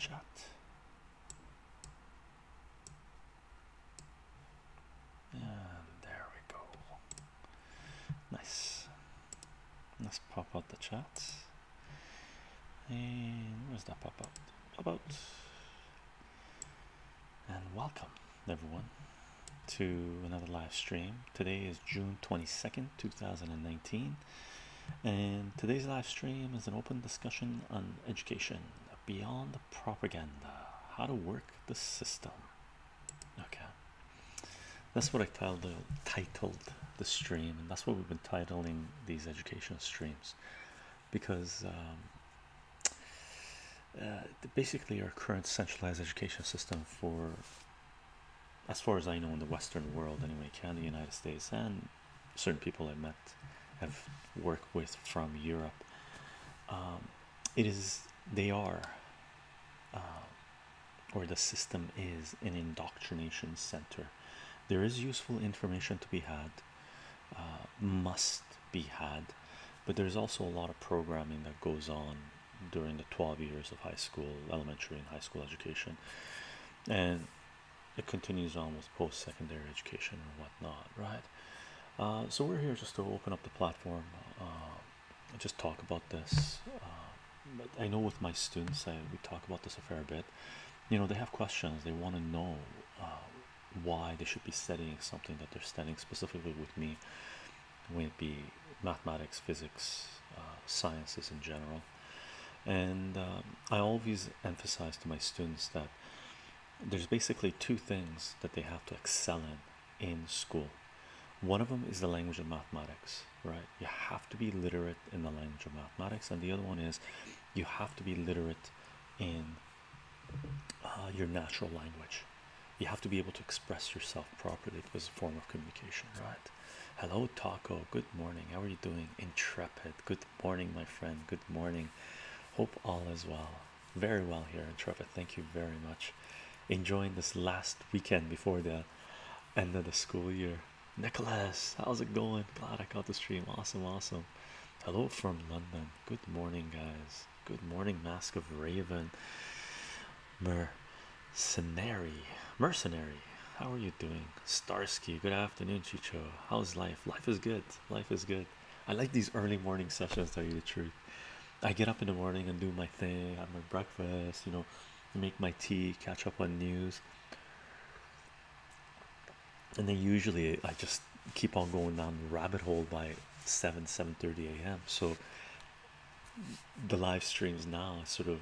chat. And there we go. Nice. Let's pop out the chat. And where's that pop out? And welcome everyone to another live stream. Today is June 22nd, 2019. And today's live stream is an open discussion on education beyond the propaganda, how to work the system. Okay, that's what I titled the stream, and that's what we've been titling these educational streams, because basically our current centralized education system, for as far as I know in the Western world anyway, Canada, United States, and certain people I met have worked with from Europe, the system is an indoctrination center. There is useful information to be had, must be had, but there's also a lot of programming that goes on during the 12 years of high school, elementary and high school education, and it continues on with post-secondary education and whatnot, right? So we're here just to open up the platform, just talk about this. But I know with my students, we talk about this a fair bit. You know, they have questions, they want to know why they should be studying something that they're studying. Specifically with me, would it be mathematics, physics, sciences in general. And I always emphasize to my students that there's basically two things that they have to excel in school. One of them is the language of mathematics, right? You have to be literate in the language of mathematics, and the other one is you have to be literate in your natural language. You have to be able to express yourself properly. It was a form of communication, right? Hello, Taco. Good morning. How are you doing? Intrepid. Good morning, my friend. Good morning. Hope all is well. Very well here, Intrepid. Thank you very much. Enjoying this last weekend before the end of the school year. Nicholas, how's it going? Glad I got the stream. Awesome, awesome. Hello from London. Good morning, guys. Good morning, Mask of Raven. Mercenary, how are you doing? Starsky, good afternoon, Chicho. How's life? Life is good. Life is good. I like these early morning sessions, to tell you the truth. I get up in the morning and do my thing, have my breakfast, you know, make my tea, catch up on news. And then usually I just keep on going down the rabbit hole by 7:30 a.m. So the live streams now is sort of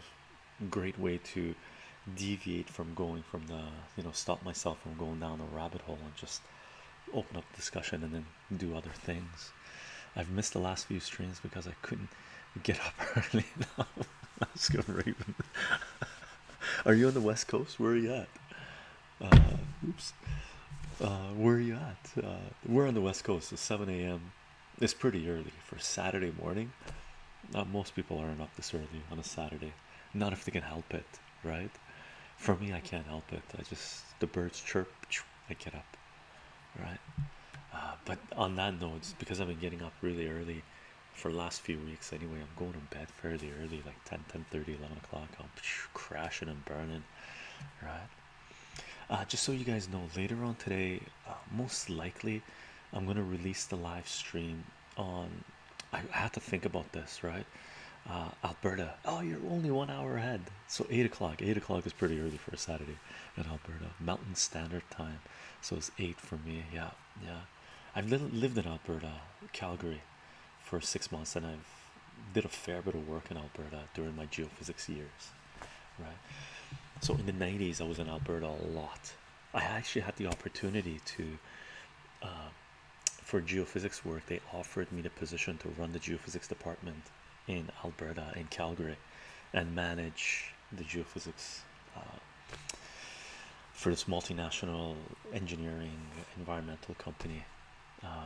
a great way to deviate from going from the, you know, stop myself from going down the rabbit hole and just open up discussion and then do other things. I've missed the last few streams because I couldn't get up early enough. That's good, Raven. Are you on the West Coast? Where are you at? Where are you at? We're on the West Coast. It's 7 a.m. It's pretty early for Saturday morning. Most people aren't up this early on a Saturday. Not if they can help it, right? For me, I can't help it. I just, the birds chirp, I get up, right? But on that note, because I've been getting up really early for the last few weeks anyway, I'm going to bed fairly early, like 10, 10:30, 11 o'clock. I'm crashing and burning, right? Just so you guys know, later on today, most likely I'm going to release the live stream on, I had to think about this, right? Alberta. Oh, you're only 1 hour ahead. So 8 o'clock. 8 o'clock is pretty early for a Saturday in Alberta, Mountain Standard Time. So it's 8 for me. Yeah, yeah. I've lived in Alberta, Calgary, for 6 months, and I've did a fair bit of work in Alberta during my geophysics years, right? So in the 90s, I was in Alberta a lot. I actually had the opportunity to, for geophysics work, they offered me the position to run the geophysics department in Alberta, in Calgary, and manage the geophysics for this multinational engineering environmental company.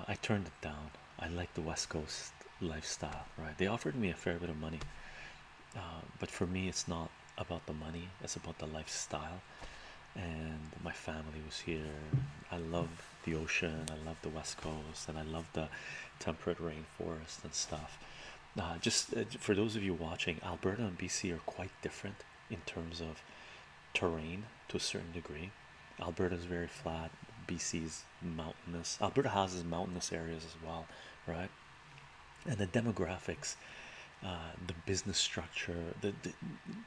I turned it down. I like the West Coast lifestyle, right? They offered me a fair bit of money, but for me, it's not about the money, it's about the lifestyle. And my family was here. I love the ocean, I love the West Coast, and I love the temperate rainforest and stuff. Just for those of you watching, Alberta and BC are quite different in terms of terrain to a certain degree. Alberta is very flat, BC is mountainous. Alberta has its mountainous areas as well, right? And the demographics, the business structure,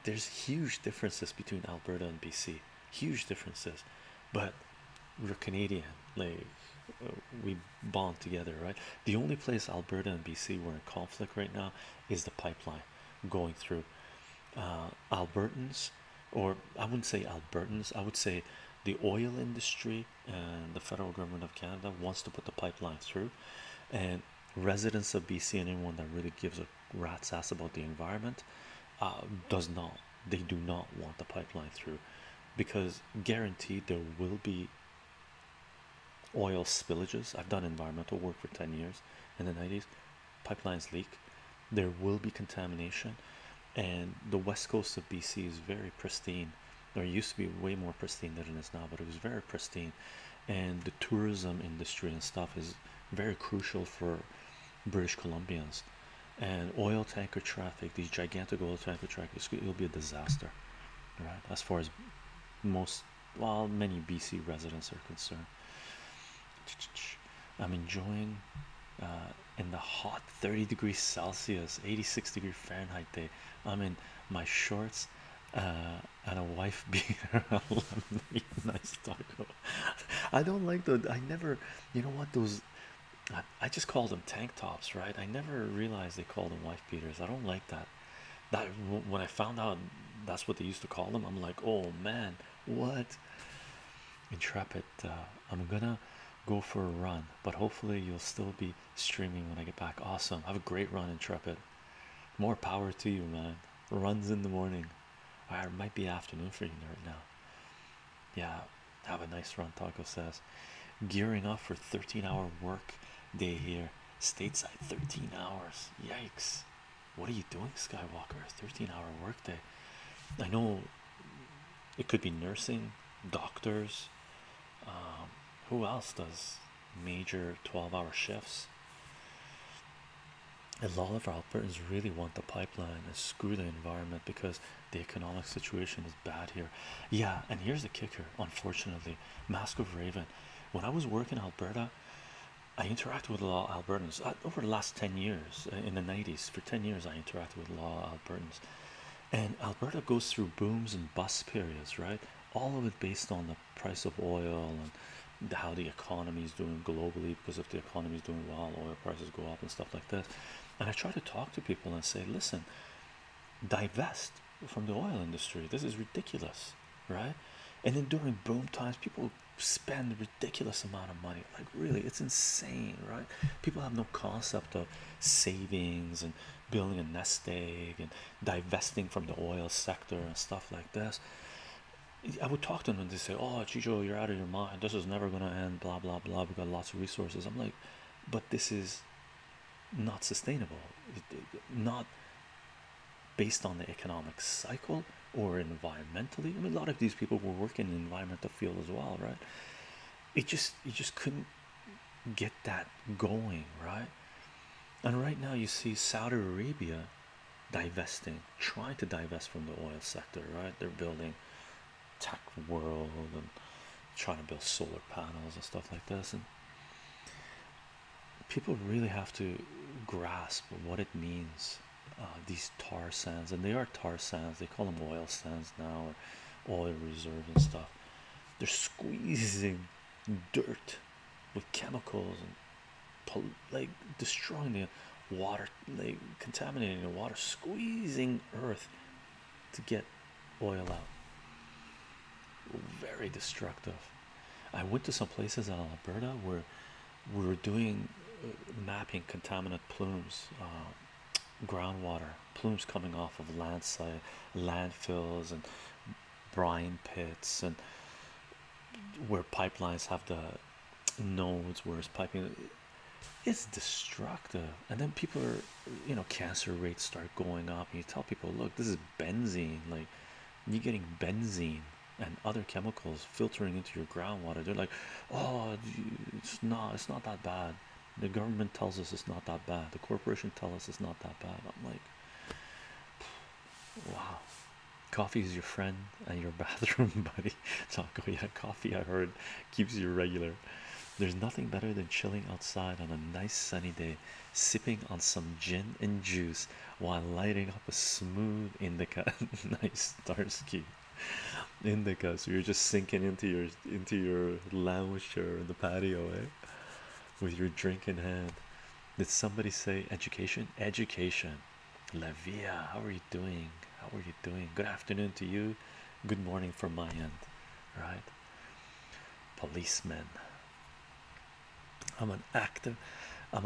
there's huge differences between Alberta and BC, huge differences. But we're Canadian, like we bond together, right? The only place Alberta and BC were in conflict right now is the pipeline going through. Albertans, or I wouldn't say Albertans, I would say the oil industry and the federal government of Canada wants to put the pipeline through, and residents of BC and anyone that really gives a rat's ass about the environment does not, they do not want the pipeline through, because guaranteed there will be oil spillages. I've done environmental work for 10 years in the 90s. Pipelines leak, there will be contamination, and the west coast of BC is very pristine, or used to be way more pristine than it is now, but it was very pristine, and the tourism industry and stuff is very crucial for British Columbians, and oil tanker traffic, these gigantic oil tanker traffic, it'll be a disaster, right? As far as most, well, many BC residents are concerned. I'm enjoying in the hot 30°C, 86°F day. I'm in my shorts and a wife beater. Nice taco. I don't like the, I never, you know what, those, I just call them tank tops, right? I never realized they called them wife beaters. I don't like that. That when I found out that's what they used to call them, I'm like, oh man, what? Intrepid, I'm gonna go for a run, but hopefully you'll still be streaming when I get back. Awesome, have a great run, Intrepid. More power to you, man. Runs in the morning, or it might be afternoon for you right now. Yeah, have a nice run, Taco says. Gearing up for 13-hour work day here stateside. 13 hours, yikes. What are you doing, Skywalker? 13-hour work day. I know it could be nursing, doctors, who else does major 12-hour shifts? A lot of our Albertans really want the pipeline and screw the environment because the economic situation is bad here. Yeah, and here's the kicker, unfortunately. Mask of Raven. When I was working in Alberta, I interacted with a lot of Albertans. Over the last 10 years, in the 90s, for 10 years I interacted with a lot of Albertans. And Alberta goes through booms and bust periods, right? All of it based on the price of oil and how the economy is doing globally, because if the economy is doing well, oil prices go up and stuff like this. And I try to talk to people and say, listen, divest from the oil industry, this is ridiculous, right? And then during boom times, people spend a ridiculous amount of money, like really, it's insane, right? People have no concept of savings and building a nest egg and divesting from the oil sector and stuff like this. I would talk to them and they say, oh, Chicho, you're out of your mind, this is never gonna end, blah blah blah, we've got lots of resources. I'm like, but this is not sustainable, not based on the economic cycle or environmentally. I mean, a lot of these people were working in the environmental field as well, right? You just couldn't get that going, right? And right now you see Saudi Arabia divesting, trying to divest from the oil sector, right? They're building tech world and trying to build solar panels and stuff like this, and people really have to grasp what it means, these tar sands, and they are tar sands, they call them oil sands now, or oil reserves and stuff. They're squeezing dirt with chemicals and like destroying the water, like contaminating the water, squeezing earth to get oil out. Very destructive. I went to some places in Alberta where we were doing mapping contaminant plumes, groundwater plumes coming off of landslide, landfills and brine pits, and where pipelines have the nodes where it's piping. It's destructive. And then people are, you know, cancer rates start going up, and you tell people, look, this is benzene, like you're getting benzene and other chemicals filtering into your groundwater. They're like, oh, it's not that bad. The government tells us it's not that bad, the corporation tells us it's not that bad. I'm like, wow, Coffee is your friend and your bathroom buddy. Taco, yeah, coffee I heard keeps you regular. There's nothing better than chilling outside on a nice sunny day, sipping on some gin and juice while lighting up a smooth indica. Nice, Starsky. Indica, so you're just sinking into your lounge chair in the patio, eh? With your drink in hand. Did somebody say education? Education. Lavia, how are you doing? How are you doing? Good afternoon to you. Good morning from my end, right? Policeman. I'm an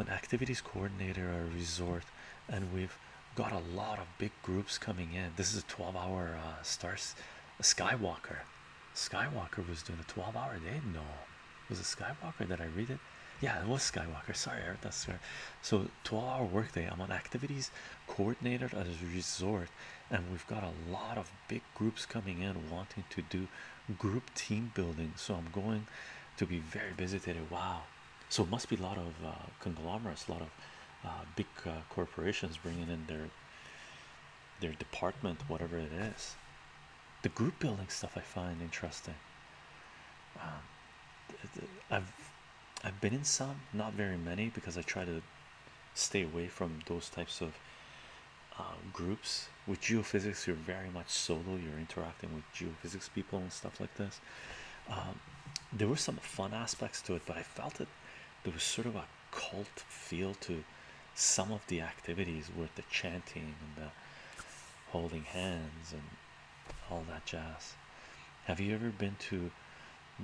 activities coordinator at a resort, and we've got a lot of big groups coming in. This is a 12-hour stars. Skywalker was doing a 12-hour day. No, was it Skywalker? Did I read it? Yeah, it was Skywalker. Sorry, Eric, that's right. So 12-hour workday. I'm an activities coordinator at a resort, and we've got a lot of big groups coming in wanting to do group team building. So I'm going to be very busy today. Wow. So it must be a lot of conglomerates, a lot of big corporations bringing in their department, whatever it is. The group building stuff I find interesting. I've been in some, not very many, because I try to stay away from those types of groups. With geophysics, you're very much solo. You're interacting with geophysics people and stuff like this. There were some fun aspects to it, but I felt it. There was sort of a cult feel to some of the activities with the chanting and the holding hands and all that jazz. Have you ever been to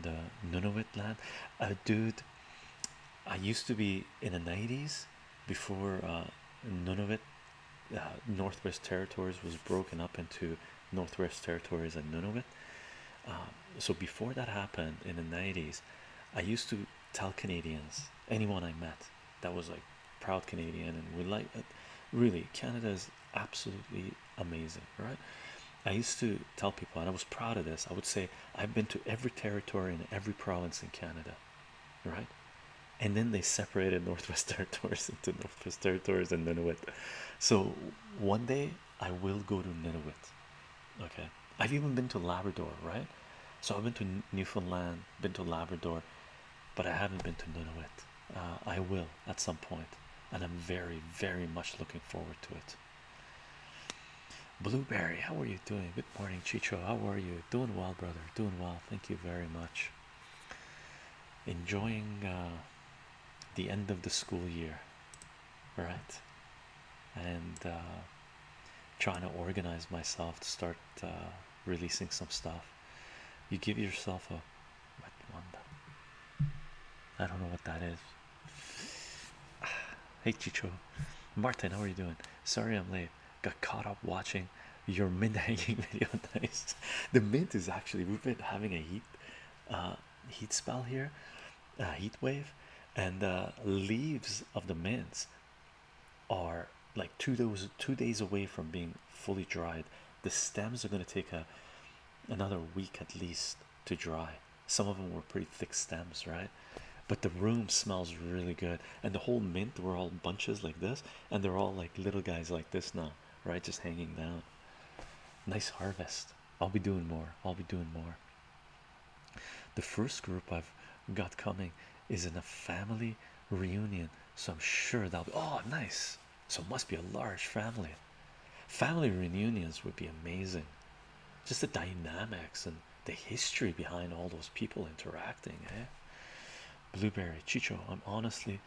the Nunavut land? Dude, I used to be in the 90s before Nunavut, Northwest Territories was broken up into Northwest Territories and Nunavut. So before that happened in the 90s, I used to tell Canadians, anyone I met that was like proud Canadian, and we like it. Really, Canada is absolutely amazing, right? I used to tell people, and I was proud of this, I would say I've been to every territory and every province in Canada, right? And then they separated Northwest Territories into Northwest Territories and Nunavut. So one day I will go to Nunavut. Okay, I've even been to Labrador, right? So I've been to Newfoundland, been to Labrador, but I haven't been to Nunavut. I will at some point, and I'm very, very much looking forward to it. Blueberry, how are you doing? Good morning, Chicho. How are you? Doing well, brother. Doing well. Thank you very much. Enjoying the end of the school year, right? And trying to organize myself to start releasing some stuff. You give yourself a... I don't know what that is. Hey Chicho. Martin, how are you doing? Sorry I'm late. Got caught up watching your mint hanging video. Nice. The mint is actually, we've been having a heat spell here, heat wave, and leaves of the mints are like two days away from being fully dried. The stems are going to take another week at least to dry. Some of them were pretty thick stems, right? But the room smells really good, and the whole mint were all bunches like this, and they're all like little guys like this now, right? Just hanging down. Nice harvest. I'll be doing more. I'll be doing more. The first group I've got coming is in a family reunion, so I'm sure that'll be, oh nice, so it must be a large family. Family reunions would be amazing. Just the dynamics and the history behind all those people interacting, eh? Blueberry, Chicho, I'm honestly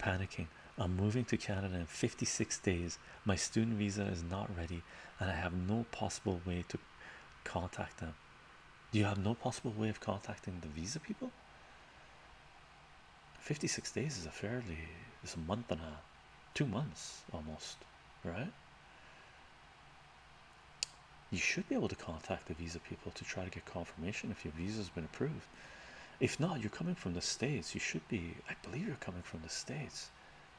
panicking. I'm moving to Canada in 56 days. My student visa is not ready, and I have no possible way to contact them. Do you have no possible way of contacting the visa people? 56 days is a fairly, it's a month and a half, 2 months almost, right? You should be able to contact the visa people to try to get confirmation if your visa has been approved. If not, you're coming from the States. You should be, I believe you're coming from the States,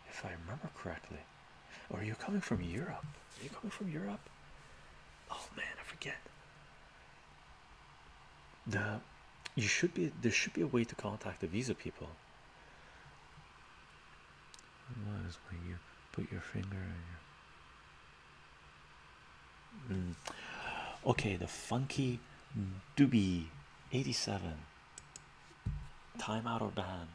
if I remember correctly. Or you're coming from Europe. Are you coming from Europe? Oh man, I forget. You should be, there should be a way to contact the visa people. What is when you put your finger in your... Okay, the funky doobie 87. Time out or ban.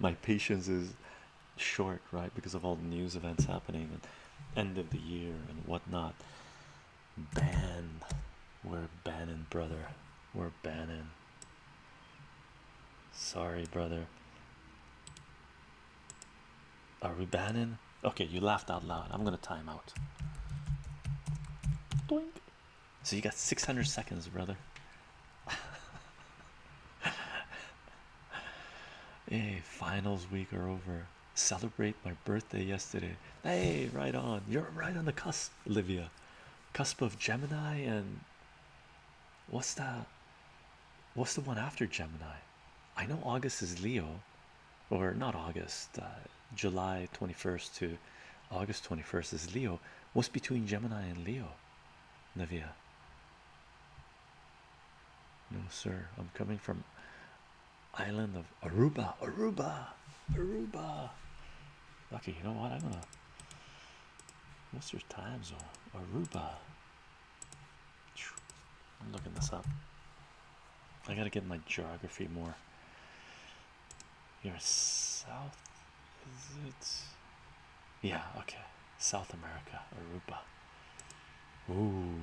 My patience is short, right, because of all the news events happening and end of the year and whatnot. Ban. We're banning, brother. We're banning. Sorry, brother. Are we banning? Okay, you laughed out loud. I'm gonna time out. Doink. So you got 600 seconds, brother. Hey, finals week are over. Celebrate my birthday yesterday. Hey, right on. You're right on the cusp, Olivia. Cusp of Gemini and what's that? What's the one after Gemini? I know August is Leo, or not August. July 21st to August 21st is Leo. What's between Gemini and Leo, Navia? No, sir. I'm coming from island of Aruba. Aruba. Okay, you know what? I'm gonna. What's your time zone? Aruba. I'm looking this up. I gotta get my geography more. You're south. Is it? Yeah, okay. South America, Aruba. Ooh,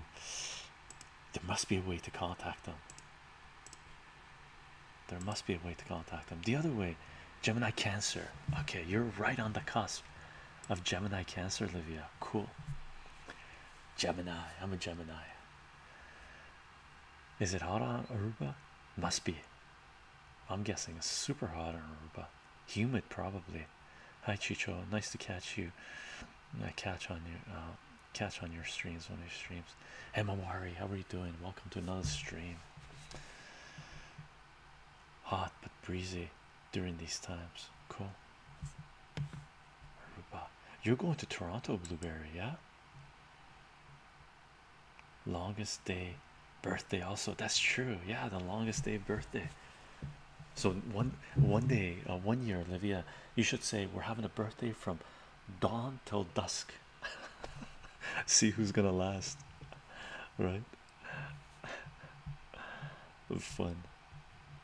there must be a way to contact them. There must be a way to contact them. The other way, Gemini Cancer. Okay, you're right on the cusp of Gemini Cancer, Olivia. Cool. Gemini, I'm a Gemini. Is it hot on Aruba? Must be. I'm guessing it's super hot on Aruba. Humid, probably. Hi Chicho, nice to catch you. I catch on your streams, one of your streams. Hey Mawari, how are you doing? Welcome to another stream. Hot but breezy during these times. Cool. Aruba. You're going to Toronto, Blueberry, yeah? Longest day birthday also. That's true. Yeah, the longest day birthday. So one year, Olivia, you should say we're having a birthday from dawn till dusk. See who's gonna last, right? Fun.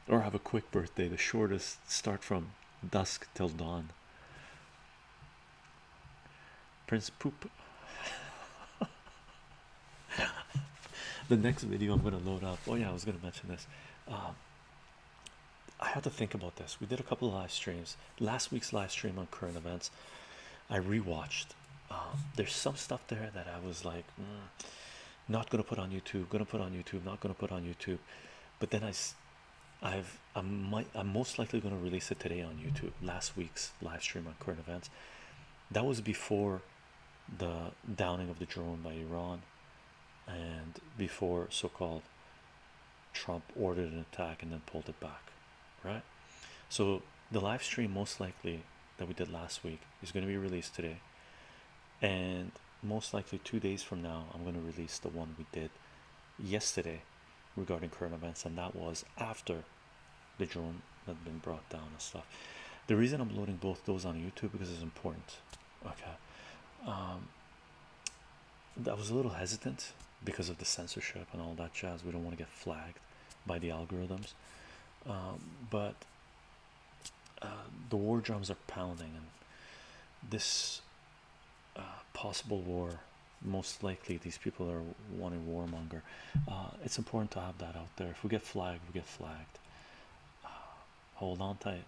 Or have a quick birthday, the shortest, start from dusk till dawn. Prince Poop. The next video I'm gonna load up. Oh yeah, I was gonna mention this. I had to think about this. We did a couple of live streams. Last week's live stream on current events, I rewatched. There's some stuff there that I was like, not gonna put on YouTube. Gonna put on YouTube. Not gonna put on YouTube. But then I'm most likely gonna release it today on YouTube. Last week's live stream on current events. That was before the downing of the drone by Iran, and before so-called Trump ordered an attack and then pulled it back. Right, so the live stream most likely that we did last week is going to be released today, and most likely 2 days from now I'm going to release the one we did yesterday regarding current events, and that was after the drone had been brought down and stuff. The reason I'm loading both those on YouTube because it's important. Okay, I was a little hesitant because of the censorship and all that jazz. We don't want to get flagged by the algorithms. But the war drums are pounding, and this possible war, most likely these people are wanting warmonger. It's important to have that out there. If we get flagged, we get flagged. Hold on tight.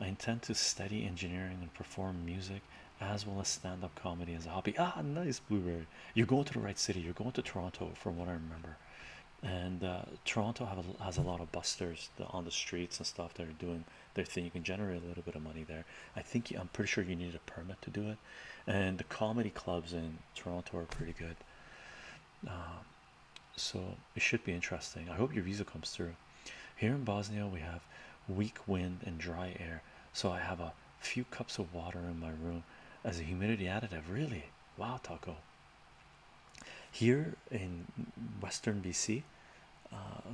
I intend to study engineering and perform music as well as stand-up comedy as a hobby. Ah, nice, Blueberry. You're going to the right city. You're going to Toronto, from what I remember. And Toronto has a lot of busters on the streets and stuff that are doing their thing. You can generate a little bit of money there. I'm pretty sure you need a permit to do it, and the comedy clubs in Toronto are pretty good. So it should be interesting. I hope your visa comes through. Here in Bosnia we have weak wind and dry air, so I have a few cups of water in my room as a humidity additive. Really? Wow, Taco. Here in western BC,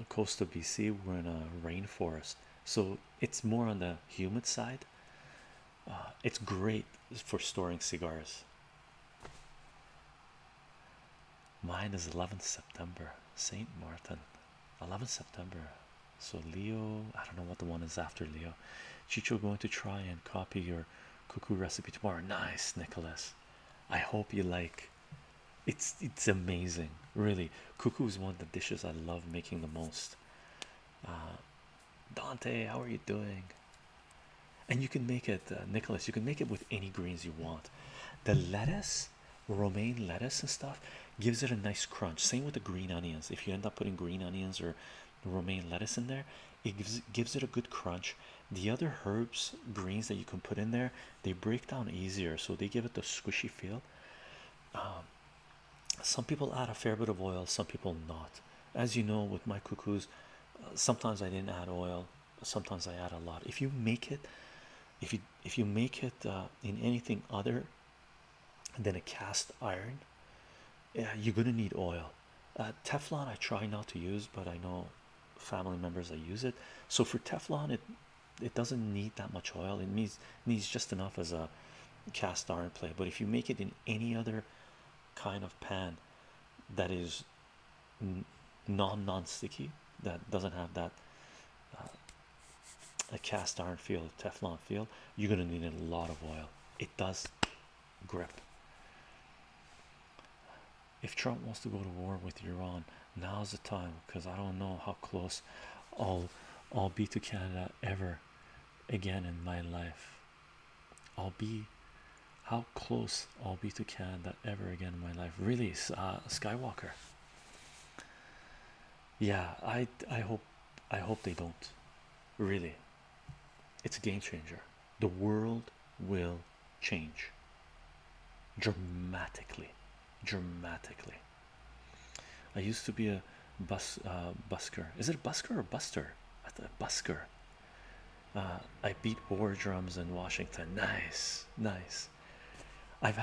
coastal BC, we're in a rainforest, so it's more on the humid side. It's great for storing cigars. Mine is 11th September, St. Martin, 11th September. So Leo, I don't know what the one is after Leo. Chicho going to try and copy your cuckoo recipe tomorrow. Nice, Nicholas. I hope you like. It's amazing, really. Cuckoo is one of the dishes I love making the most. Dante, how are you doing? And you can make it, Nicholas, you can make it with any greens you want. The lettuce, romaine lettuce and stuff, gives it a nice crunch. Same with the green onions. If you end up putting green onions or romaine lettuce in there, it gives it a good crunch. The other herbs, greens that you can put in there, they break down easier, so they give it the squishy feel. Some people add a fair bit of oil, some people not. As you know, with my cuckoos, sometimes I didn't add oil, sometimes I add a lot. If you make it, if you make it in anything other than a cast iron, you're gonna need oil. Teflon I try not to use, but I know family members that use it. So for Teflon, it doesn't need that much oil. It needs just enough as a cast iron plate. But if you make it in any other kind of pan that is non-sticky, that doesn't have that a cast iron feel, Teflon feel, you're gonna need a lot of oil. It does grip. If Trump wants to go to war with Iran, now's the time, because I don't know how close I'll be to Canada ever again in my life. How close I'll be to Canada ever again in my life. Really, Skywalker. Yeah, I hope they don't. Really, it's a game changer. The world will change dramatically. I used to be a busker. Is it a busker or buster? I thought busker. I beat war drums in Washington. Nice. I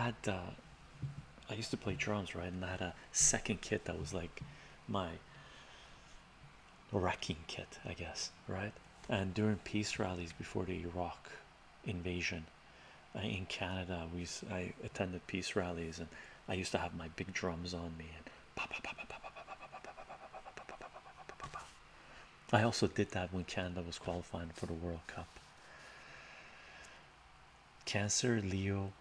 used to play drums, right? And I had a second kit that was like my wrecking kit, I guess, right? And during peace rallies before the Iraq invasion in Canada, I attended peace rallies, and I used to have my big drums on me. And I also did that when Canada was qualifying for the World Cup. Cancer, Leo,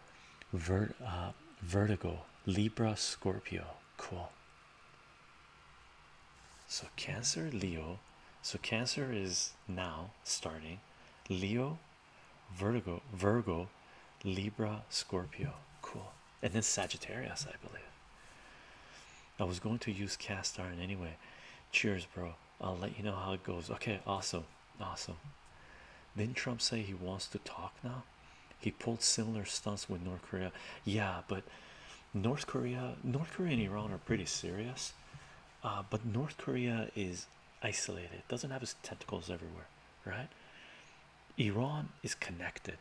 Vertigo, Libra, Scorpio. Cool. So Cancer, Leo. So Cancer is now starting. Leo, Virgo, Libra, Scorpio. Cool. And then Sagittarius, I believe. I was going to use cast iron anyway. Cheers, bro. I'll let you know how it goes. Okay, awesome. Didn't Trump say he wants to talk now? He pulled similar stunts with North Korea. Yeah, but North Korea and Iran are pretty serious. But North Korea is isolated. It doesn't have its tentacles everywhere, right? Iran is connected.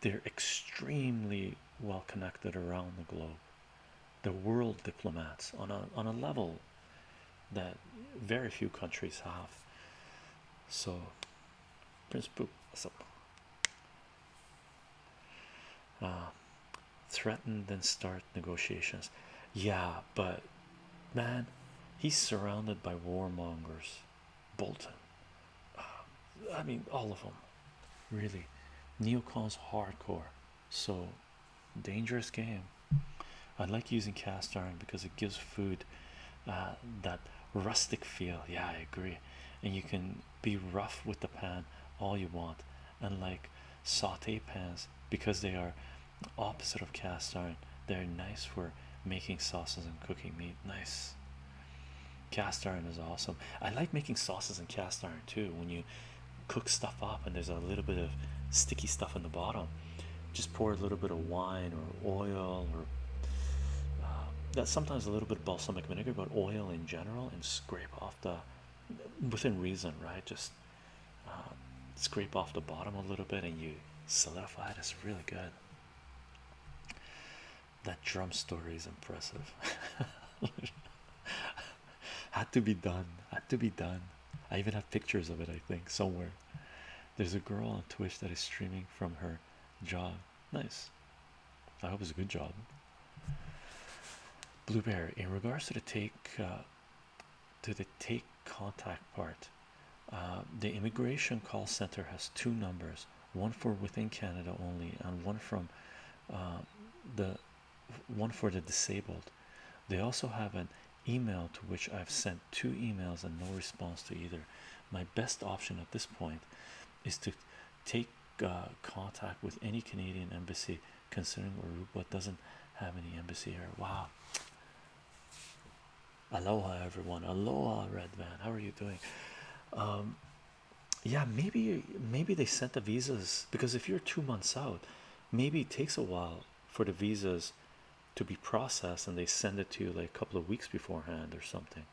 They're extremely well connected around the globe. The world diplomats on a level that very few countries have. So Prince Poop, what's up? Threaten then start negotiations. Yeah, but man, he's surrounded by warmongers. Bolton, I mean, all of them, really. Neocons hardcore, so dangerous game. I like using cast iron because it gives food that rustic feel. Yeah, I agree. And you can be rough with the pan all you want, unlike saute pans, because they are opposite of cast iron. They're nice for making sauces and cooking meat. Nice. Cast iron is awesome. I like making sauces in cast iron too. When you cook stuff up and there's a little bit of sticky stuff in the bottom, just pour a little bit of wine or oil, or that's sometimes a little bit of balsamic vinegar, but oil in general, and scrape off the, within reason, right? Just scrape off the bottom a little bit and you solidify it. It's really good. That drum story is impressive. Had to be done. I even have pictures of it, I think, somewhere. There's a girl on Twitch that is streaming from her job. Nice. I hope it's a good job. Blueberry, in regards to the take contact part, the immigration call center has two numbers, one for within Canada only and one from one for the disabled. They also have an email to which I've sent 2 emails and no response to either. My best option at this point is to take contact with any Canadian embassy, considering Aruba doesn't have any embassy here. Wow. Aloha everyone. Aloha Redvan, how are you doing? Yeah, maybe they sent the visas, because if you're 2 months out, maybe it takes a while for the visas to be processed and they send it to you like a couple of weeks beforehand or something.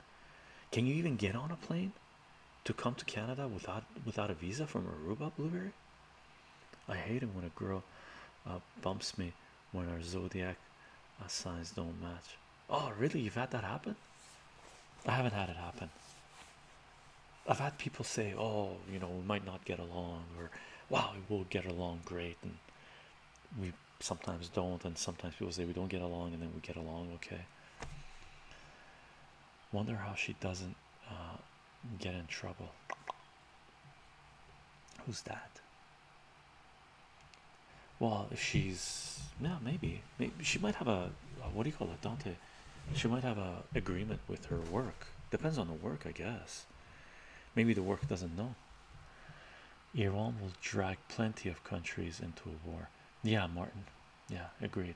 Can you even get on a plane to come to Canada without a visa from Aruba, Blueberry? I hate it when a girl bumps me when our zodiac signs don't match. Oh really, you've had that happen? I haven't had it happen. I've had people say, oh, you know, we might not get along, or wow, we'll get along great, and we sometimes don't, and sometimes people say we don't get along and then we get along okay. Wonder how she doesn't get in trouble. Who's that? Well, if she's, yeah, maybe she might have a what do you call it, Dante? She might have a agreement with her work. Depends on the work, I guess. Maybe the work doesn't know. Iran will drag plenty of countries into a war. Yeah, Martin. Yeah, agreed.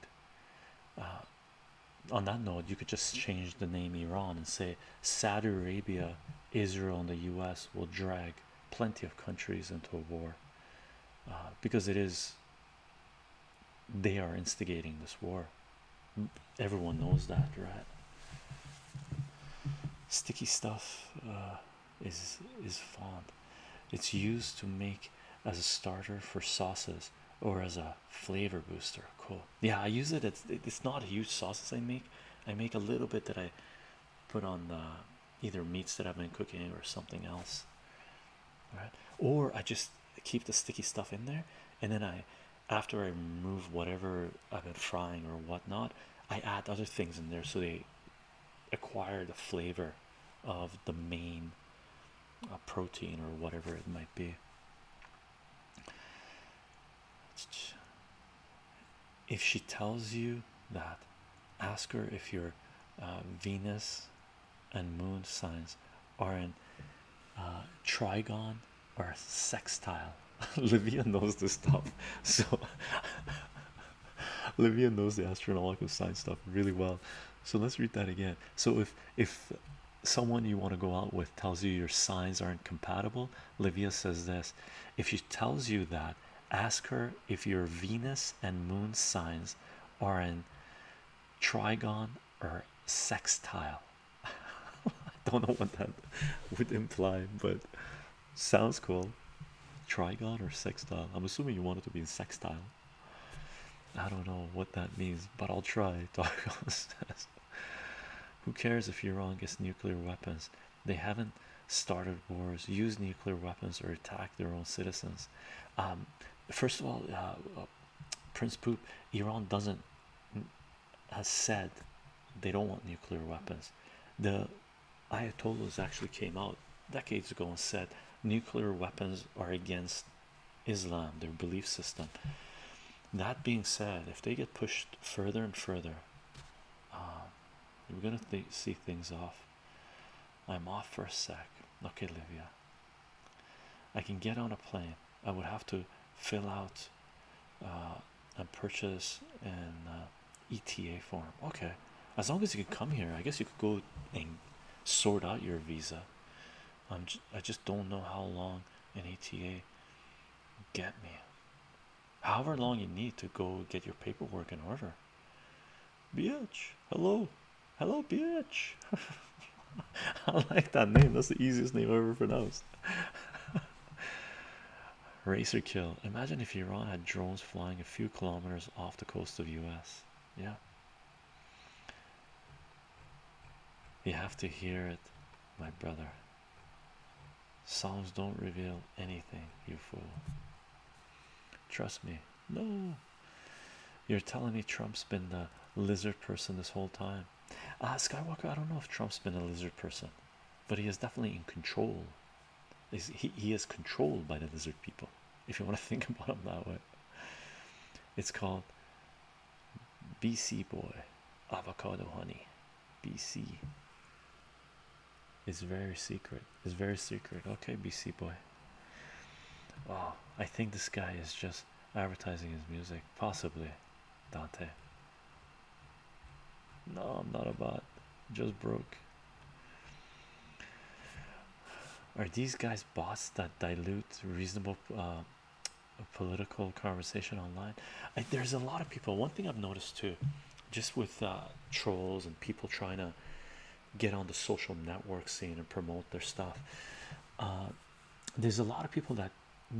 On that note, you could just change the name Iran and say Saudi Arabia, Israel, and the U.S. will drag plenty of countries into a war, because it is, they are instigating this war. Everyone knows that, right? Sticky stuff is fond. It's used to make as a starter for sauces or as a flavor booster. Cool. Yeah, I use it. It's not a huge sauces I make. I make a little bit that I put on the either meats that I've been cooking or something else. All right. Or I just keep the sticky stuff in there, and then after I remove whatever I've been frying or whatnot, I add other things in there so they acquire the flavor of the main protein or whatever it might be. If she tells you that, ask her if your Venus and moon signs are in trigone or sextile. Livia knows this stuff, so Livia knows the astronomical sign stuff really well. So let's read that again. So if someone you want to go out with tells you your signs aren't compatible, Livia says this: if she tells you that, ask her if your Venus and moon signs are in trigone or sextile. I don't know what that would imply, but sounds cool. Trigone or sextile. I'm assuming you want it to be in sextile. I don't know what that means, but I'll try. Who cares if Iran gets nuclear weapons? They haven't started wars, used nuclear weapons, or attacked their own citizens. First of all, Prince Poop, Iran has said they don't want nuclear weapons. The Ayatollahs actually came out decades ago and said nuclear weapons are against Islam, their belief system. That being said, if they get pushed further and further, we're gonna see things off. I'm off for a sec. Okay, Livia, I can get on a plane. I would have to fill out and purchase an ETA form. Okay, as long as you can come here, I guess you could go and sort out your visa. I just don't know how long an ETA get me. However long you need to go get your paperwork in order. Bitch, hello. Hello, bitch. I like that name. That's the easiest name I've ever pronounced. Racer kill. Imagine if Iran had drones flying a few kilometers off the coast of US. Yeah. You have to hear it, my brother. Psalms don't reveal anything, you fool. Trust me. No. You're telling me Trump's been the lizard person this whole time. Skywalker, I don't know if Trump's been a lizard person, but he is definitely in control. He is controlled by the lizard people, if you want to think about him that way. It's called BC Boy Avocado Honey. BC is very secret. It's very secret. Okay, BC Boy. Oh, I think this guy is just advertising his music, possibly. Dante. No, I'm not a bot. Just broke. Are these guys bots that dilute reasonable political conversation online? There's a lot of people. One thing I've noticed too, just with trolls and people trying to get on the social network scene and promote their stuff, there's a lot of people that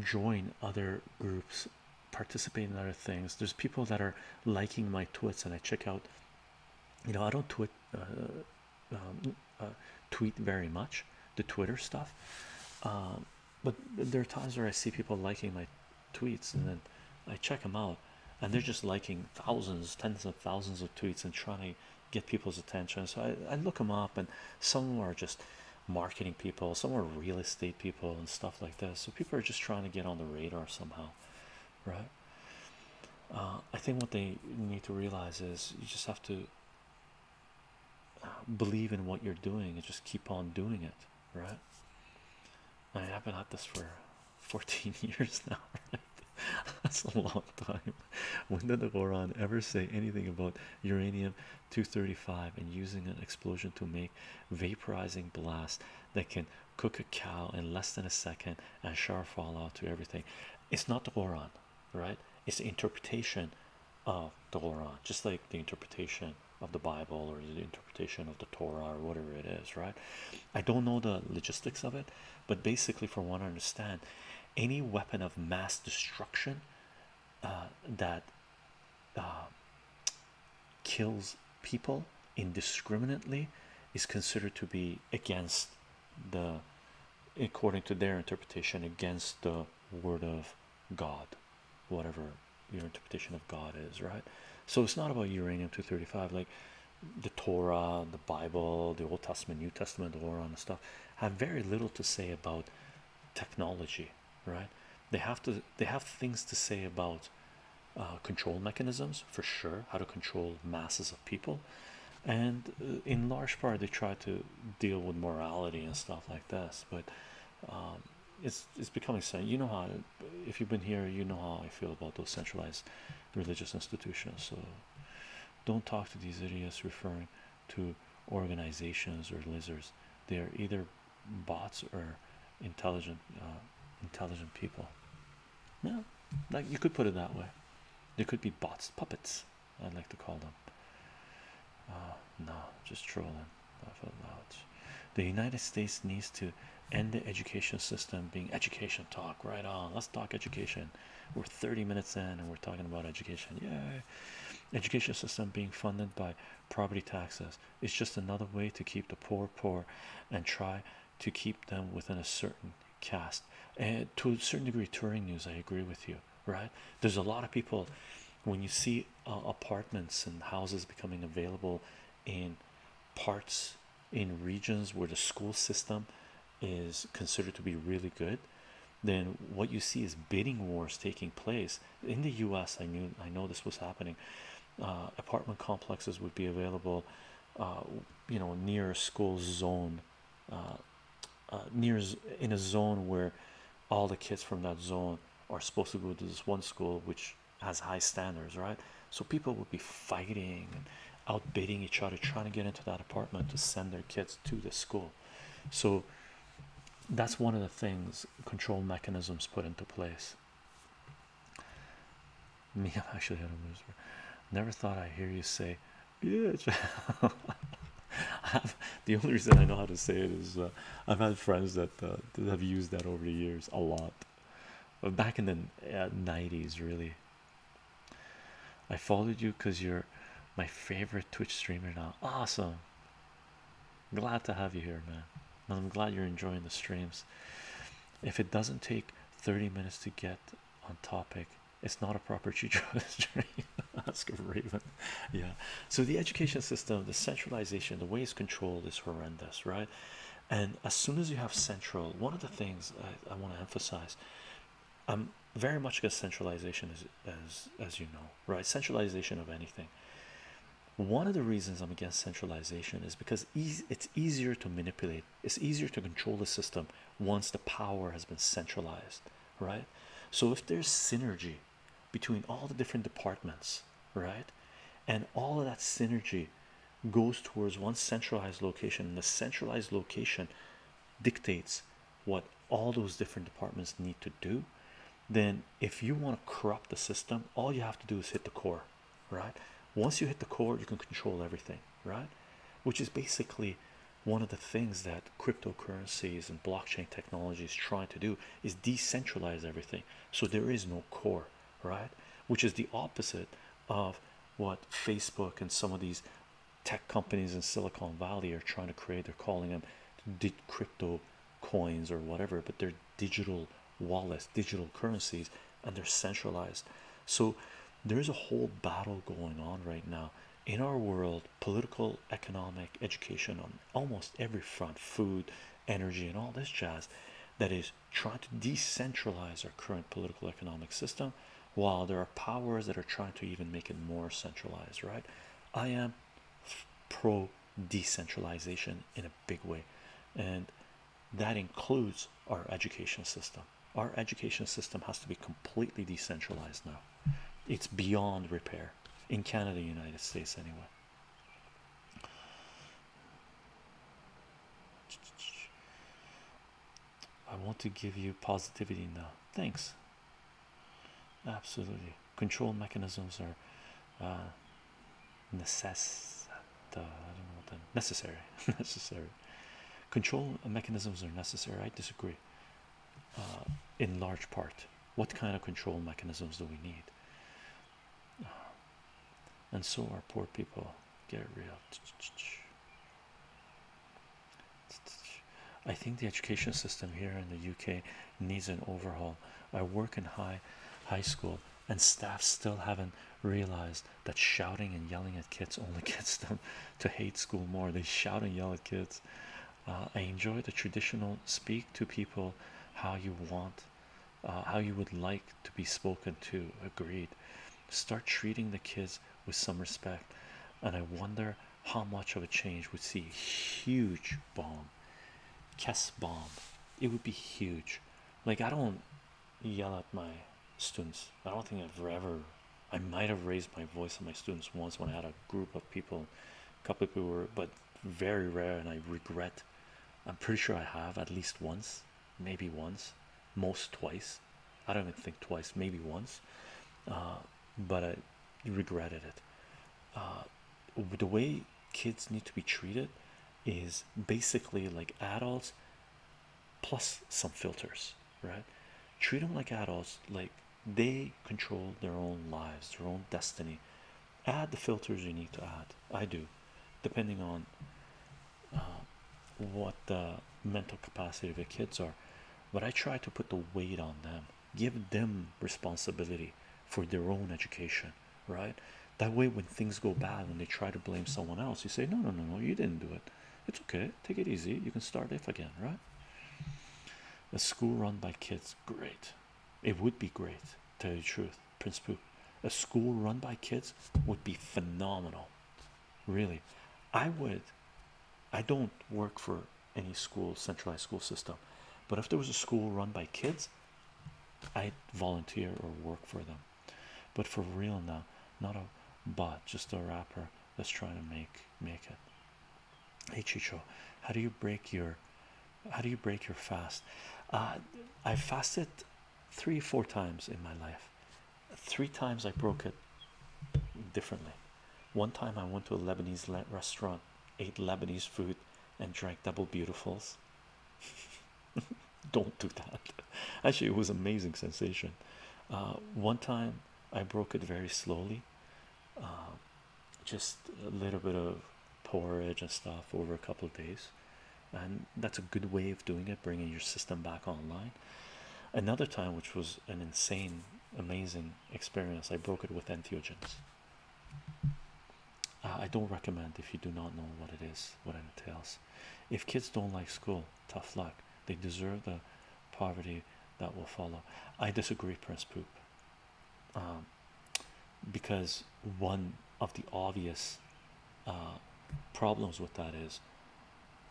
join other groups, participate in other things. There's people that are liking my tweets, and I check out, you know, I don't tweet tweet very much, the Twitter stuff, but there are times where I see people liking my tweets, and then I check them out, and they're just liking thousands, tens of thousands of tweets and trying to get people's attention. So I look them up, and some are just marketing people, some are real estate people and stuff like this. So people are just trying to get on the radar somehow, right? I think what they need to realize is you just have to believe in what you're doing and just keep on doing it, right? I have been at this for 14 years now, right? That's a long time. When did the Quran ever say anything about uranium-235 and using an explosion to make vaporizing blast that can cook a cow in less than a second and shower fallout to everything? It's not the Quran, right? It's the interpretation of the Quran, just like the interpretation of the Bible or the interpretation of the Torah or whatever it is, right? I don't know the logistics of it, but basically, from what I understand, any weapon of mass destruction that kills people indiscriminately is considered to be against the, according to their interpretation, against the word of God, whatever your interpretation of God is, right? So it's not about uranium-235, like the Torah, the Bible, the Old Testament, New Testament, the Quran and stuff have very little to say about technology, right? They have things to say about control mechanisms, for sure, how to control masses of people, and in large part they try to deal with morality and stuff like this. But it's becoming, you know how, if you've been here, you know how I feel about those centralized religious institutions. So don't talk to these idiots referring to organizations or lizards. They are either bots or intelligent people. Yeah, like you could put it that way. They could be bots, puppets, I'd like to call them. No, just trolling. The United States needs to end the education system being education talk. Right on, let's talk education. We're 30 minutes in and we're talking about education. Yay. Education system being funded by property taxes. It's just another way to keep the poor poor and try to keep them within a certain caste. And to a certain degree, Turing News, I agree with you, right? There's a lot of people, when you see apartments and houses becoming available in parts, in regions where the school system is considered to be really good, then what you see is bidding wars taking place. In the US, I know this was happening. Apartment complexes would be available, you know, near a school zone, in a zone where all the kids from that zone are supposed to go to this one school which has high standards, right? So people would be fighting and outbidding each other, trying to get into that apartment to send their kids to the school. So that's one of the things, control mechanisms put into place. Me, I'm actually had a loser. Never thought I'd hear you say, bitch. The only reason I know how to say it is I've had friends that, that have used that over the years a lot. Back in the 90s, really. I followed you because you're my favorite Twitch streamer now. Awesome. Glad to have you here, man. And I'm glad you're enjoying the streams. If it doesn't take 30 minutes to get on topic, It's not a proper Chicho's journey. Ask a Raven. Yeah. So the education system, the centralization, the way it's controlled is horrendous, right? And as soon as you have central, one of the things I want to emphasize, I'm very much against centralization, as you know, right? Centralization of anything. One of the reasons I'm against centralization is because it's easier to manipulate. It's easier to control the system once the power has been centralized, right? So if there's synergy between all the different departments, right, and all of that synergy goes towards one centralized location, and the centralized location dictates what all those different departments need to do, then if you want to corrupt the system, all you have to do is hit the core, right? Once you hit the core, you can control everything, right? Which is basically one of the things that cryptocurrencies and blockchain technology is trying to do, is decentralize everything. So there is no core, right? Which is the opposite of what Facebook and some of these tech companies in Silicon Valley are trying to create. They're calling them crypto coins or whatever, but they're digital wallets, digital currencies, and they're centralized. So there's a whole battle going on right now in our world, political, economic, education, on almost every front, food, energy, and all this jazz, that is trying to decentralize our current political economic system, while there are powers that are trying to even make it more centralized, right? I am pro decentralization in a big way, and that includes our education system. Our education system has to be completely decentralized now. It's beyond repair in Canada, United States, anyway. I want to give you positivity now. Thanks. Absolutely. Control mechanisms are necessary. Necessary. Control mechanisms are necessary. I disagree. In large part. What kind of control mechanisms do we need? And so our poor people get real. I think the education system here in the UK needs an overhaul. I work in high school, and staff still haven't realized that shouting and yelling at kids only gets them to hate school more. They shout and yell at kids. I enjoy the traditional speak to people how you want, how you would like to be spoken to. Agreed. Start treating the kids with some respect, and I wonder how much of a change would see. Huge bomb, Kess bomb. It would be huge. Like, I don't yell at my students. I don't think I've ever. I might have raised my voice at my students once when I had a group of people, a couple of people were, but very rare, and I regret. I'm pretty sure I have at least once, maybe once, most twice. I don't even think twice, maybe once. But I regretted it. The way kids need to be treated is basically like adults plus some filters, right? Treat them like adults, like they control their own lives, their own destiny. Add the filters you need to add. I do, depending on what the mental capacity of the kids are, but I try to put the weight on them, give them responsibility for their own education, right? That way, when things go bad, when they try to blame someone else, you say, no, no, no, no, you didn't do it. It's okay. Take it easy. You can start if again, right? A school run by kids, great. It would be great, to tell you the truth, Prince Poop. A school run by kids would be phenomenal, really. I don't work for any school, centralized school system, but if there was a school run by kids, I'd volunteer or work for them. But for real now, not a bot, just a rapper that's trying to make it. Hey Chicho, how do you break your fast? I fasted 3 or 4 times in my life. 3 times I broke it differently. One time I went to a Lebanese restaurant, ate Lebanese food, and drank double beautifuls. Don't do that. Actually, it was an amazing sensation. One time I broke it very slowly, just a little bit of porridge and stuff over a couple of days, and that's a good way of doing it, bringing your system back online. Another time, which was an insane amazing experience. I broke it with entheogens. I don't recommend if you do not know what it is, what it entails. If kids don't like school, tough luck. They deserve the poverty that will follow. I disagree, Prince Poop, because one of the obvious problems with that is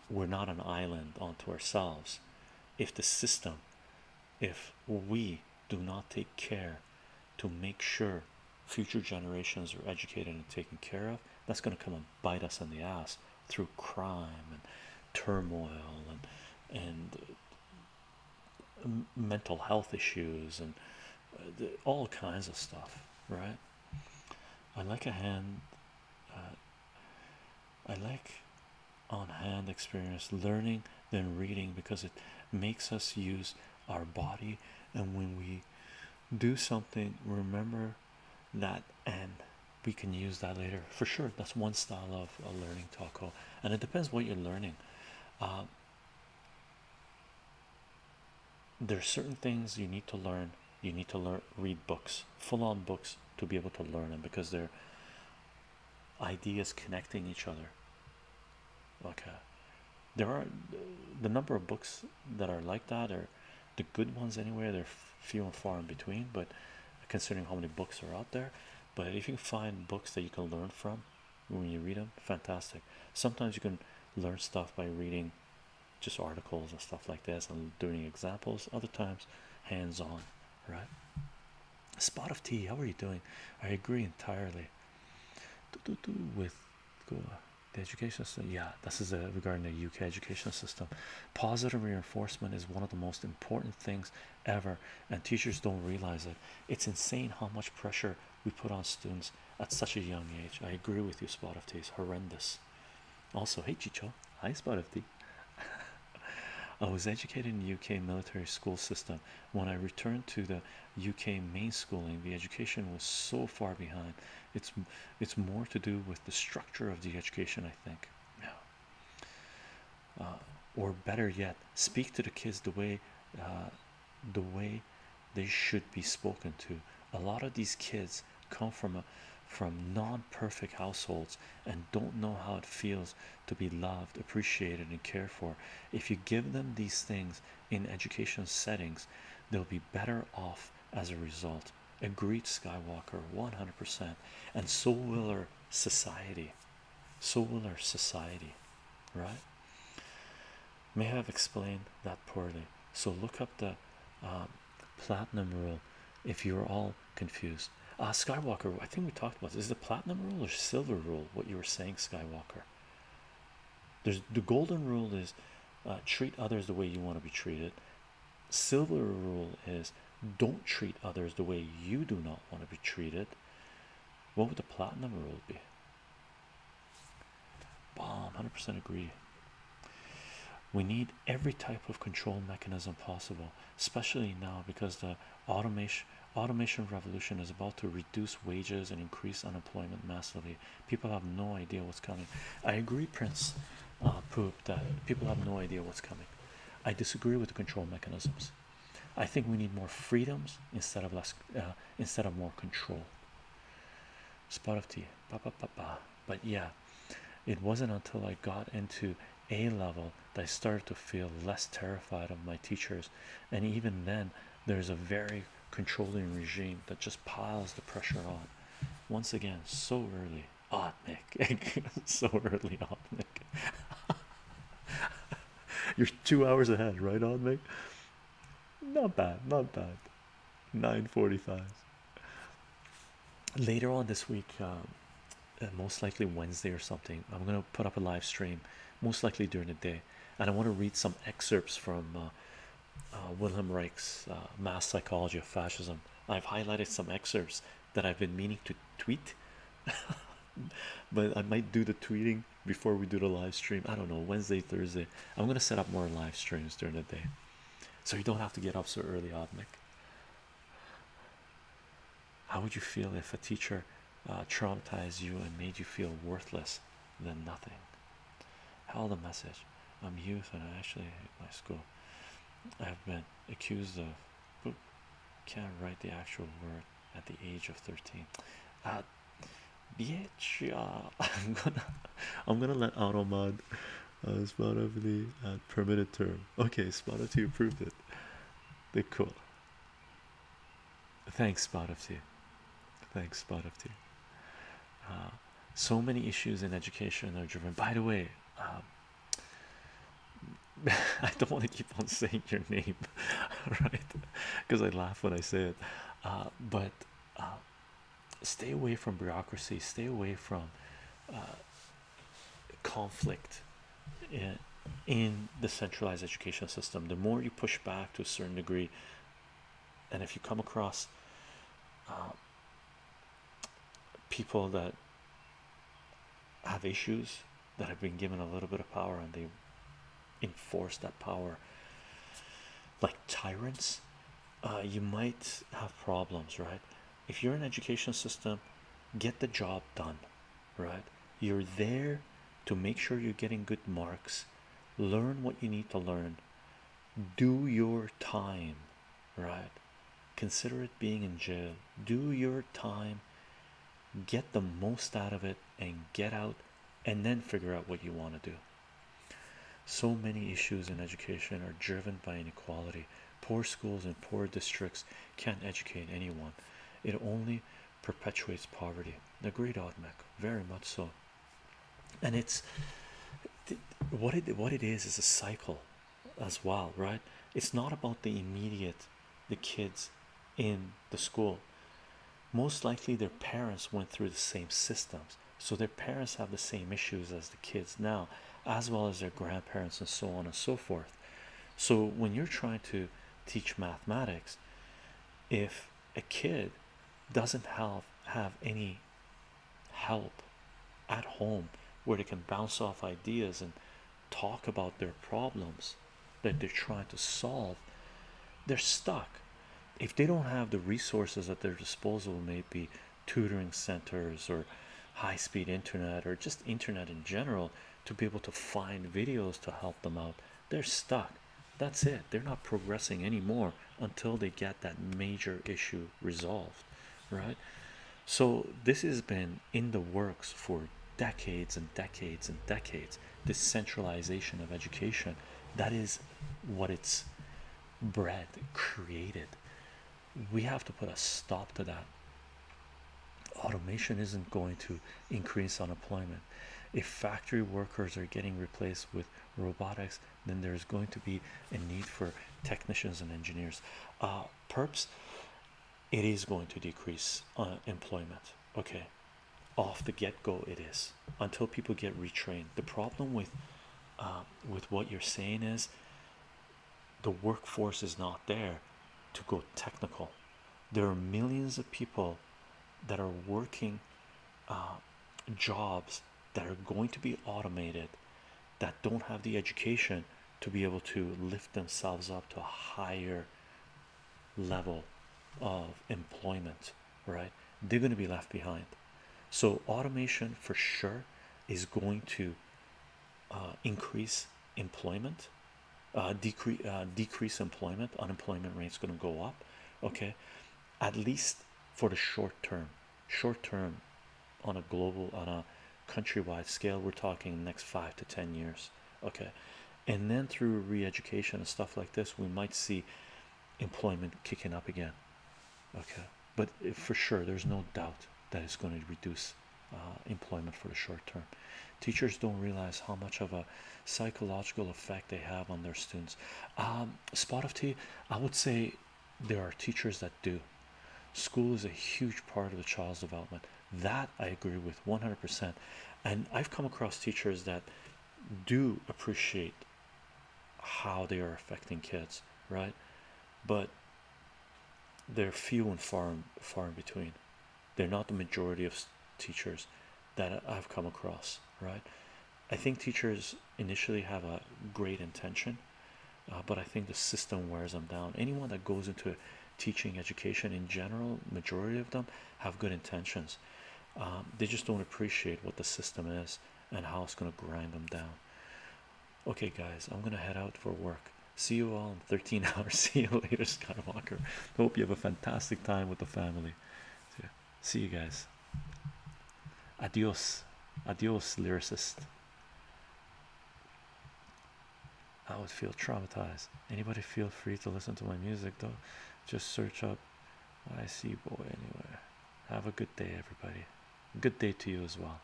we're not an island onto ourselves. If the system, if we do not take care to make sure future generations are educated and taken care of, that's going to come and bite us in the ass through crime and turmoil and mental health issues and all kinds of stuff, right? I like on hand experience, learning than reading, because it makes us use our body, and when we do something, remember that and we can use that later. For sure, that's one style of learning, Taco, and it depends what you're learning. There are certain things you need to learn. You need to learn, read books, full-on books, to be able to learn them, because they're ideas connecting each other. Okay, there are the number of books that are like that, or the good ones anyway, they're few and far in between, but considering how many books are out there. But if you can find books that you can learn from when you read them, fantastic. Sometimes you can learn stuff by reading just articles and stuff like this and doing examples. Other times, hands-on, right? Spot of Tea, how are you doing? I agree entirely. With the education system, yeah, this is regarding the UK education system. Positive reinforcement is one of the most important things ever, and teachers don't realize it. It's insane how much pressure we put on students at such a young age. I agree with you, Spot of Tea, is horrendous. Also, hey Chicho, hi Spot of Tea. I was educated in the UK military school system. When I returned to the UK main schooling, the education was so far behind. It's more to do with the structure of the education, I think. Yeah. Or better yet, speak to the kids the way they should be spoken to. A lot of these kids come from non-perfect households and don't know how it feels to be loved, appreciated, and cared for. If you give them these things in education settings, they'll be better off as a result. Agreed, Skywalker, 100%. And so will our society. So will our society, right? May have explained that poorly. So look up the platinum rule if you're all confused. Skywalker, I think we talked about this. Is the platinum rule or silver rule what you were saying, Skywalker? There's the golden rule is treat others the way you want to be treated. Silver rule is don't treat others the way you do not want to be treated. What would the platinum rule be? Bomb, 100% agree. We need every type of control mechanism possible, especially now, because the automation revolution is about to reduce wages and increase unemployment massively. People have no idea what's coming. I agree, Prince Poop, that people have no idea what's coming. I disagree with the control mechanisms. I think we need more freedoms instead of less, instead of more control. Spot of Tea, but yeah, it wasn't until I got into A level that I started to feel less terrified of my teachers, and even then, there's a very controlling regime that just piles the pressure on. Once again, so early, odd Nick. So early, odd Nick. You're 2 hours ahead, right, odd Nick? Not bad, not bad. 9:45. Later on this week, most likely Wednesday or something, I'm gonna put up a live stream, most likely during the day, and I want to read some excerpts from Wilhelm Reich's Mass Psychology of Fascism. I've highlighted some excerpts that I've been meaning to tweet, but I might do the tweeting before we do the live stream. I don't know, Wednesday, Thursday. I'm going to set up more live streams during the day, so you don't have to get up so early, Admic. How would you feel if a teacher traumatized you and made you feel worthless than nothing? Hell, the message. I'm youth and I actually hate my school. I've been accused of can't write the actual word at the age of 13. Bitch, I'm gonna let AutoMod spot over the permitted term. Okay, Spot-F2 approved it. They're cool. Thanks, Spot-F2. Thanks, Spot-F2. So many issues in education are driven. By the way, I don't want to keep on saying your name, right? Because I laugh when I say it. But stay away from bureaucracy. Stay away from conflict in the centralized education system. The more you push back to a certain degree, and if you come across people that have issues, that have been given a little bit of power and they enforce that power like tyrants, you might have problems, right? If you're in an education system, get the job done, right? You're there to make sure you're getting good marks. Learn what you need to learn. Do your time, right? Consider it being in jail. Do your time, get the most out of it, and get out, and then figure out what you want to do. So many issues in education are driven by inequality. Poor schools and poor districts can't educate anyone. It only perpetuates poverty. The great Odmek, very much so. And it's what it is a cycle as well, right? It's not about the immediate, the kids in the school. Most likely their parents went through the same systems, so their parents have the same issues as the kids now, as well as their grandparents and so on and so forth. So when you're trying to teach mathematics, if a kid doesn't have any help at home where they can bounce off ideas and talk about their problems that they're trying to solve, they're stuck. If they don't have the resources at their disposal, maybe tutoring centers or high-speed internet or just internet in general, to be able to find videos to help them out, they're stuck. That's it. They're not progressing anymore until they get that major issue resolved, right? So this has been in the works for decades and decades and decades, this centralization of education. That is what it's bred, created. We have to put a stop to that. Automation isn't going to increase unemployment. If factory workers are getting replaced with robotics, then there's going to be a need for technicians and engineers. Perps, it is going to decrease employment, okay? Off the get-go it is, until people get retrained. The problem with what you're saying is the workforce is not there to go technical. There are millions of people that are working jobs that are going to be automated, that don't have the education to be able to lift themselves up to a higher level of employment, right? They're going to be left behind. So automation for sure is going to increase employment, decrease employment. Unemployment rate's going to go up, okay? At least for the short term, on a global, on a countrywide scale, we're talking next 5 to 10 years, okay? And then through re-education and stuff like this, we might see employment kicking up again, okay? But for sure, there's no doubt that it's going to reduce employment for the short term. Teachers don't realize how much of a psychological effect they have on their students. Spot-F2, I would say there are teachers that do. School is a huge part of the child's development. That I agree with 100%, and I've come across teachers that do appreciate how they are affecting kids, right? But they're few and far in between. They're not the majority of teachers that I've come across, right? I think teachers initially have a great intention, but I think the system wears them down. Anyone that goes into teaching education in general, majority of them have good intentions. They just don't appreciate what the system is and how it's going to grind them down. Okay guys, I'm going to head out for work. See you all in 13 hours. See you later, Skywalker. Hope you have a fantastic time with the family. See you guys. Adios. Adios, lyricist. I would feel traumatized. Anybody feel free to listen to my music, though. Just search up YC Boy anywhere. Have a good day, everybody. Good day to you as well.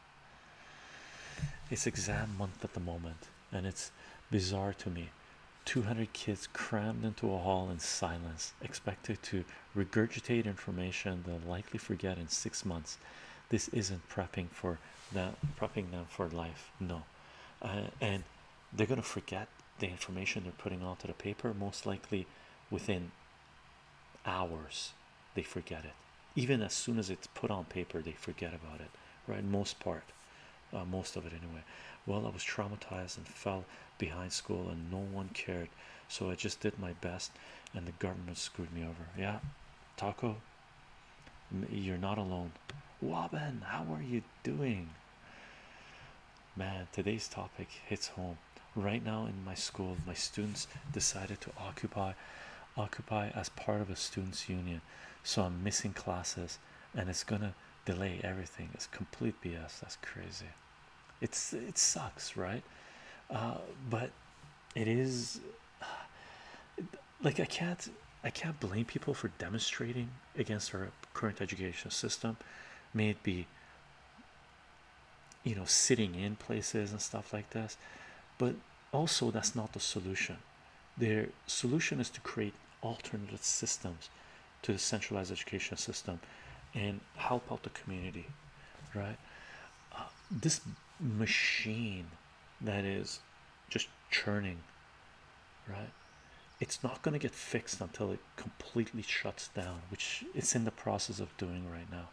It's exam month at the moment, and it's bizarre to me. 200 kids crammed into a hall in silence, expected to regurgitate information they'll likely forget in 6 months. This isn't prepping for that, prepping them for life. No, and they're gonna forget the information they're putting onto the paper. Most likely within hours they forget it. Even as soon as it's put on paper, they forget about it, right? Most of it anyway. Well, I was traumatized and fell behind school, and no one cared, so I just did my best, and the government screwed me over. Yeah, Taco, you're not alone. Wabin, how are you doing, man? Today's topic hits home. Right now in my school, my students decided to occupy as part of a students union, so I'm missing classes, and it's gonna delay everything. It's complete BS. That's crazy. It sucks, right? But it is, like, I can't blame people for demonstrating against our current education system. May it be, you know, sitting in places and stuff like this, but also that's not the solution. Their solution is to create alternative systems to the centralized education system and help out the community, right? This machine that is just churning, right? It's not going to get fixed until it completely shuts down, which it's in the process of doing right now.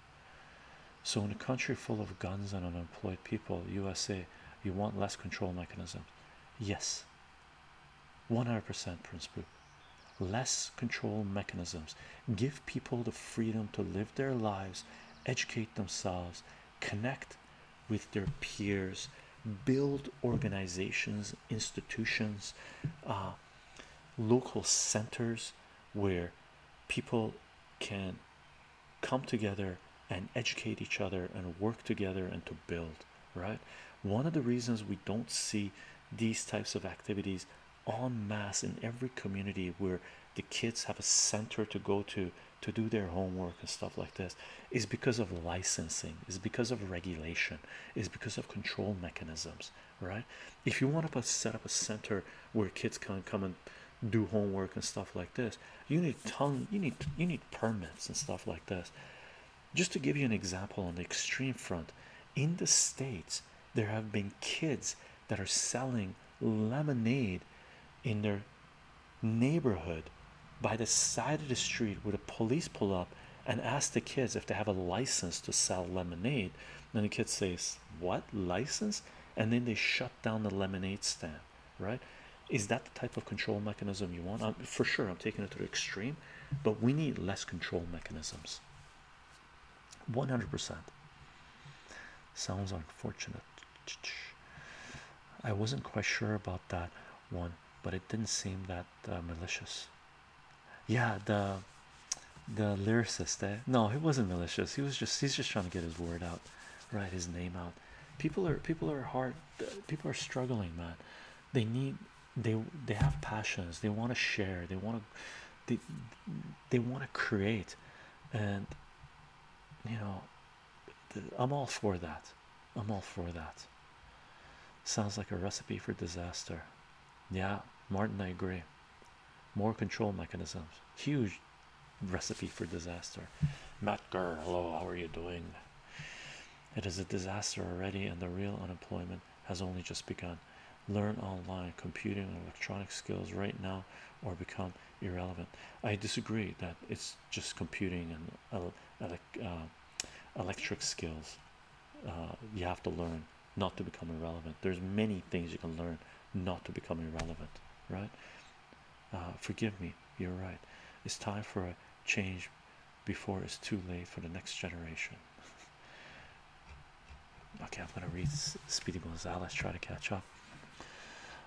So in a country full of guns and unemployed people, USA, you want less control mechanisms. Yes, 100%, Prince Blue. Less control mechanisms. Give people the freedom to live their lives, educate themselves, connect with their peers, build organizations, institutions, local centers where people can come together and educate each other and work together and to build, right? One of the reasons we don't see these types of activities en masse in every community where the kids have a center to go to do their homework and stuff like this is because of licensing, is because of regulation, is because of control mechanisms, right? If you want to set up a center where kids can come and do homework and stuff like this, you need permits and stuff like this. Just to give you an example on the extreme front, in the States there have been kids that are selling lemonade in their neighborhood by the side of the street, where the police pull up and ask the kids if they have a license to sell lemonade. Then the kid says, "What license?" And then they shut down the lemonade stand, right? Is that the type of control mechanism you want? For sure, I'm taking it to the extreme, but we need less control mechanisms. 100%. Sounds unfortunate. I wasn't quite sure about that one, but it didn't seem that malicious. Yeah, the lyricist, eh? No, he wasn't malicious. He was just, he's just trying to get his word out, right? His name out. People are hard. People are struggling, man. They need, they have passions. They want to share. They want to, they want to create, and, you know, I'm all for that. I'm all for that. Sounds like a recipe for disaster. Yeah, Martin, I agree. More control mechanisms, huge recipe for disaster. Matt Gurr, hello, how are you doing? It is a disaster already, and the real unemployment has only just begun. Learn online computing and electronic skills right now or become irrelevant. I disagree that it's just computing and electric skills you have to learn not to become irrelevant. There's many things you can learn not to become irrelevant, right? Forgive me, you're right. It's time for a change before it's too late for the next generation. Okay, I'm gonna read Speedy Gonzalez, try to catch up.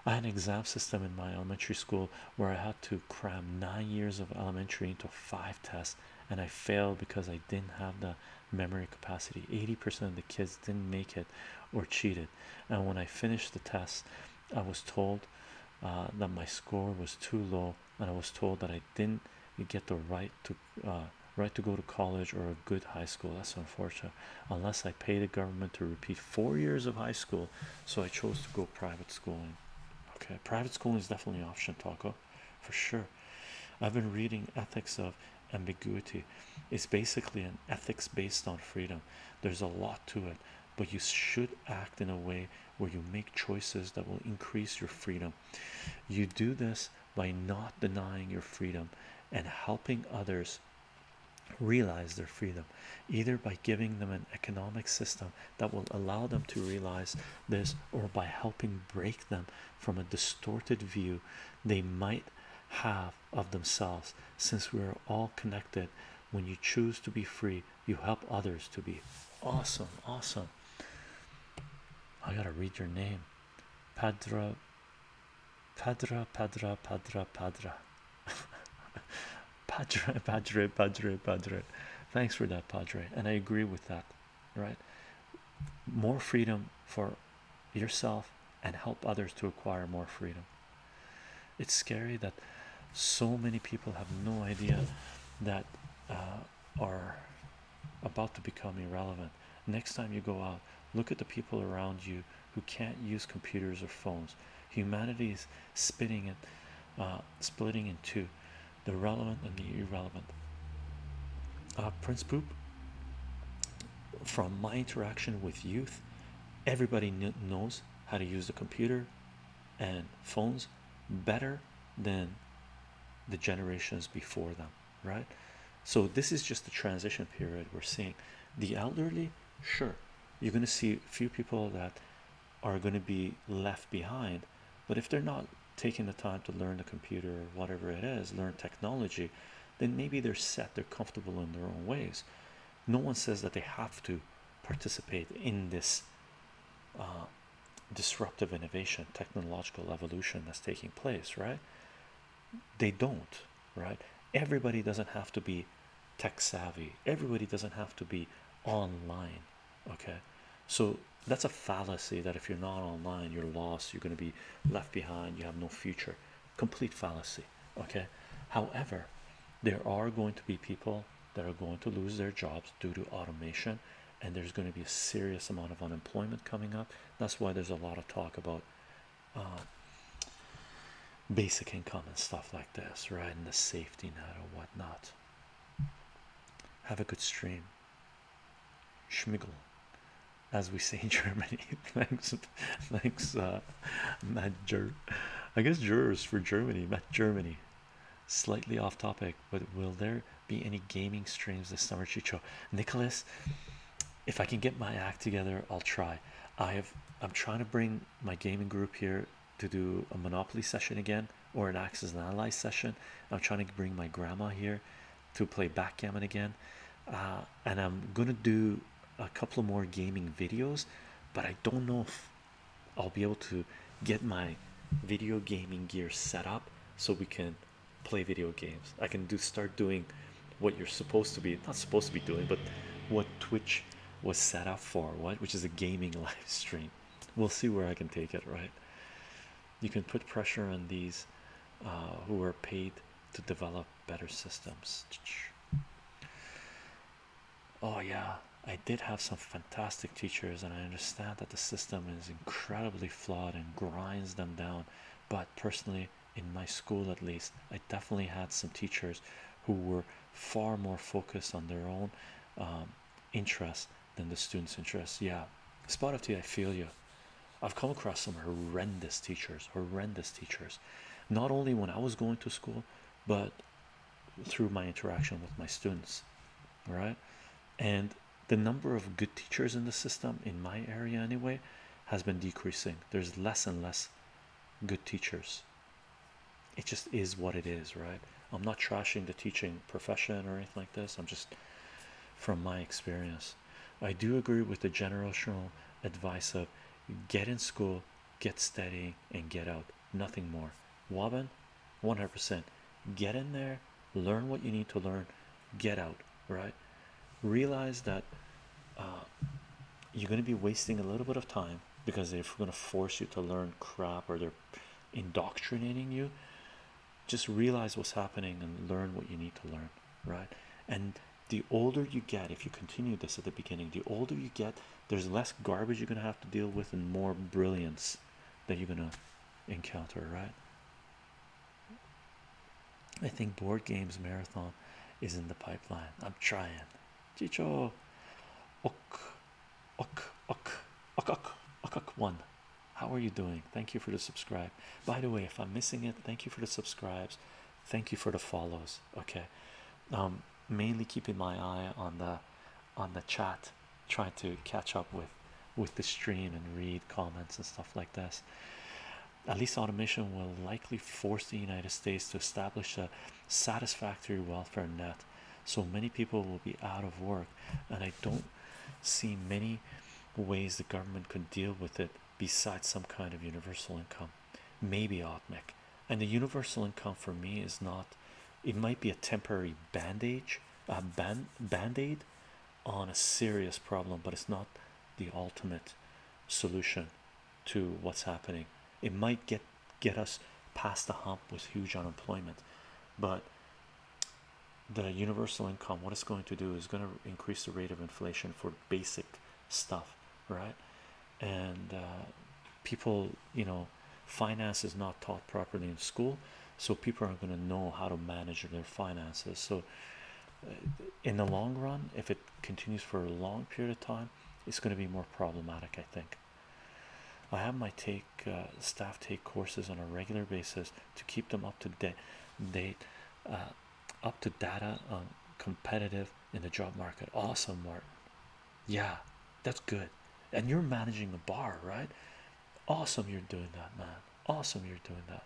I had an exam system in my elementary school where I had to cram 9 years of elementary into 5 tests, and I failed because I didn't have the memory capacity. 80% of the kids didn't make it or cheated, and when I finished the test, I was told that my score was too low, and I was told that I didn't get the right to go to college or a good high school. That's unfortunate, unless I pay the government to repeat 4 years of high school. So I chose to go private schooling. Okay, private schooling is definitely an option, Taco, for sure. I've been reading Ethics of Ambiguity. It's basically an ethics based on freedom. There's a lot to it, but you should act in a way where you make choices that will increase your freedom. You do this by not denying your freedom and helping others realize their freedom, either by giving them an economic system that will allow them to realize this, or by helping break them from a distorted view they might have of themselves. Since we are all connected, when you choose to be free, you help others to be. Awesome, awesome. I gotta read your name. Padra. Padre. Thanks for that, Padre. And I agree with that, right? More freedom for yourself and help others to acquire more freedom. It's scary that so many people have no idea that are about to become irrelevant. Next time you go out, look at the people around you who can't use computers or phones. Humanity is splitting in two. The relevant and the irrelevant. Prince Poop, from my interaction with youth, everybody knows how to use the computer and phones better than the generations before them, right? So this is just the transition period we're seeing. The elderly, sure, you're going to see a few people that are going to be left behind, but if they're not taking the time to learn the computer or whatever it is, learn technology, then maybe they're set, they're comfortable in their own ways. No one says that they have to participate in this disruptive innovation, technological evolution that's taking place, right? They don't, right? Everybody doesn't have to be tech savvy, everybody doesn't have to be online, okay? So that's a fallacy, that if you're not online, you're lost, you're going to be left behind, you have no future. Complete fallacy, okay? However, there are going to be people that are going to lose their jobs due to automation, and there's going to be a serious amount of unemployment coming up. That's why there's a lot of talk about basic income and stuff like this, right? And the safety net or whatnot. Have a good stream, Schmigel, as we say in Germany. thanks Matt Jur. I guess jurors for Germany. Matt Germany. Slightly off topic, but will there be any gaming streams this summer, Chicho? Nicholas, if I can get my act together, I'll try. I'm trying to bring my gaming group here to do a Monopoly session again, or an Axis and Allies session. I'm trying to bring my grandma here to play backgammon again, and I'm gonna do a couple of more gaming videos, but I don't know if I'll be able to get my video gaming gear set up so we can play video games. I can start doing what you're supposed to be, not supposed to be doing, but what Twitch was set up for, which is a gaming live stream. We'll see where I can take it, right? You can put pressure on these who are paid to develop better systems. Oh yeah, I did have some fantastic teachers, and I understand that the system is incredibly flawed and grinds them down, but personally, in my school at least, I definitely had some teachers who were far more focused on their own interests than the students' interests. Yeah, Spot of Tea, I feel you. I've come across some horrendous teachers, not only when I was going to school, but through my interaction with my students, right? And the number of good teachers in the system, in my area anyway, has been decreasing. There's less and less good teachers. It just is what it is, right? I'm not trashing the teaching profession or anything like this. I'm just, from my experience, I do agree with the generational advice of get in school, get steady and get out, nothing more. Wobbin, 100%. Get in there, learn what you need to learn, get out, right? Realize that you're going to be wasting a little bit of time, because they're going to force you to learn crap, or they're indoctrinating you. Just realize what's happening and learn what you need to learn, right? And the older you get, if you continue this at the beginning, the older you get, there's less garbage you're going to have to deal with and more brilliance that you're going to encounter, right? I think board games marathon is in the pipeline. I'm trying. Chicho. Ok, how are you doing? Thank you for the subscribe. By the way, if I'm missing it, thank you for the subscribes. Thank you for the follows. Okay. Mainly keeping my eye on the chat, trying to catch up with the stream and read comments and stuff like this. At least automation will likely force the United States to establish a satisfactory welfare net, so many people will be out of work, and I don't see many ways the government could deal with it besides some kind of universal income, maybe Otmic. And the universal income for me is not, it might be a temporary bandage, band-aid on a serious problem, but it's not the ultimate solution to what's happening. It might get us past the hump with huge unemployment, but the universal income, what it's going to do is going to increase the rate of inflation for basic stuff, right? And people, you know, finance is not taught properly in school, so people aren't going to know how to manage their finances. So in the long run, if it continues for a long period of time, it's going to be more problematic. I think I have my staff take courses on a regular basis to keep them up to date, up to data on competitive in the job market. Awesome, Martin. Yeah, that's good. And you're managing the bar, right? Awesome, you're doing that, man. Awesome, you're doing that.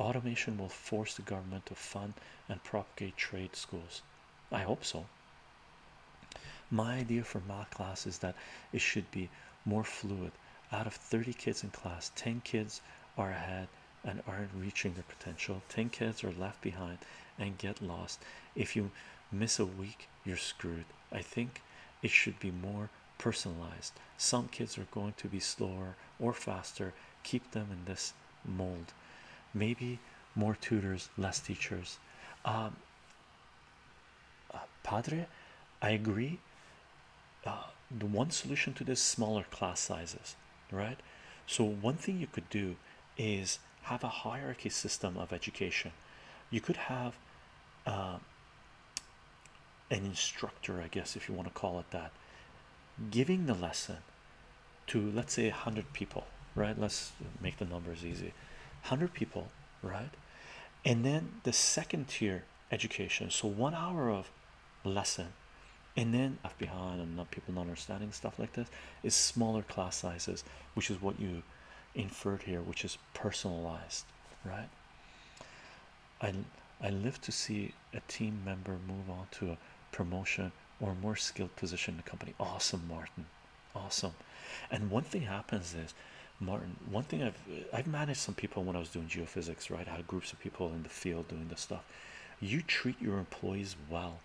Automation will force the government to fund and propagate trade schools. I hope so. My idea for math class is that it should be more fluid. Out of 30 kids in class, 10 kids are ahead and aren't reaching their potential. 10 kids are left behind and get lost. If you miss a week, you're screwed. I think it should be more personalized. Some kids are going to be slower or faster. Keep them in this mold. Maybe more tutors, less teachers. Padre, I agree. The one solution to this, smaller class sizes, right? So one thing you could do is have a hierarchy system of education. You could have an instructor, I guess, if you want to call it that, giving the lesson to, let's say, 100 people, right? Let's make the numbers easy. 100 people, right? And then the second tier education, so 1 hour of lesson, and then left behind and people not understanding, stuff like this, is smaller class sizes, which is what you inferred here, which is personalized, right? I live to see a team member move on to a promotion or more skilled position in the company. Awesome, Martin. Awesome. And one thing happens is, Martin, one thing I've managed some people when I was doing geophysics, right? I had groups of people in the field doing this stuff. You treat your employees well,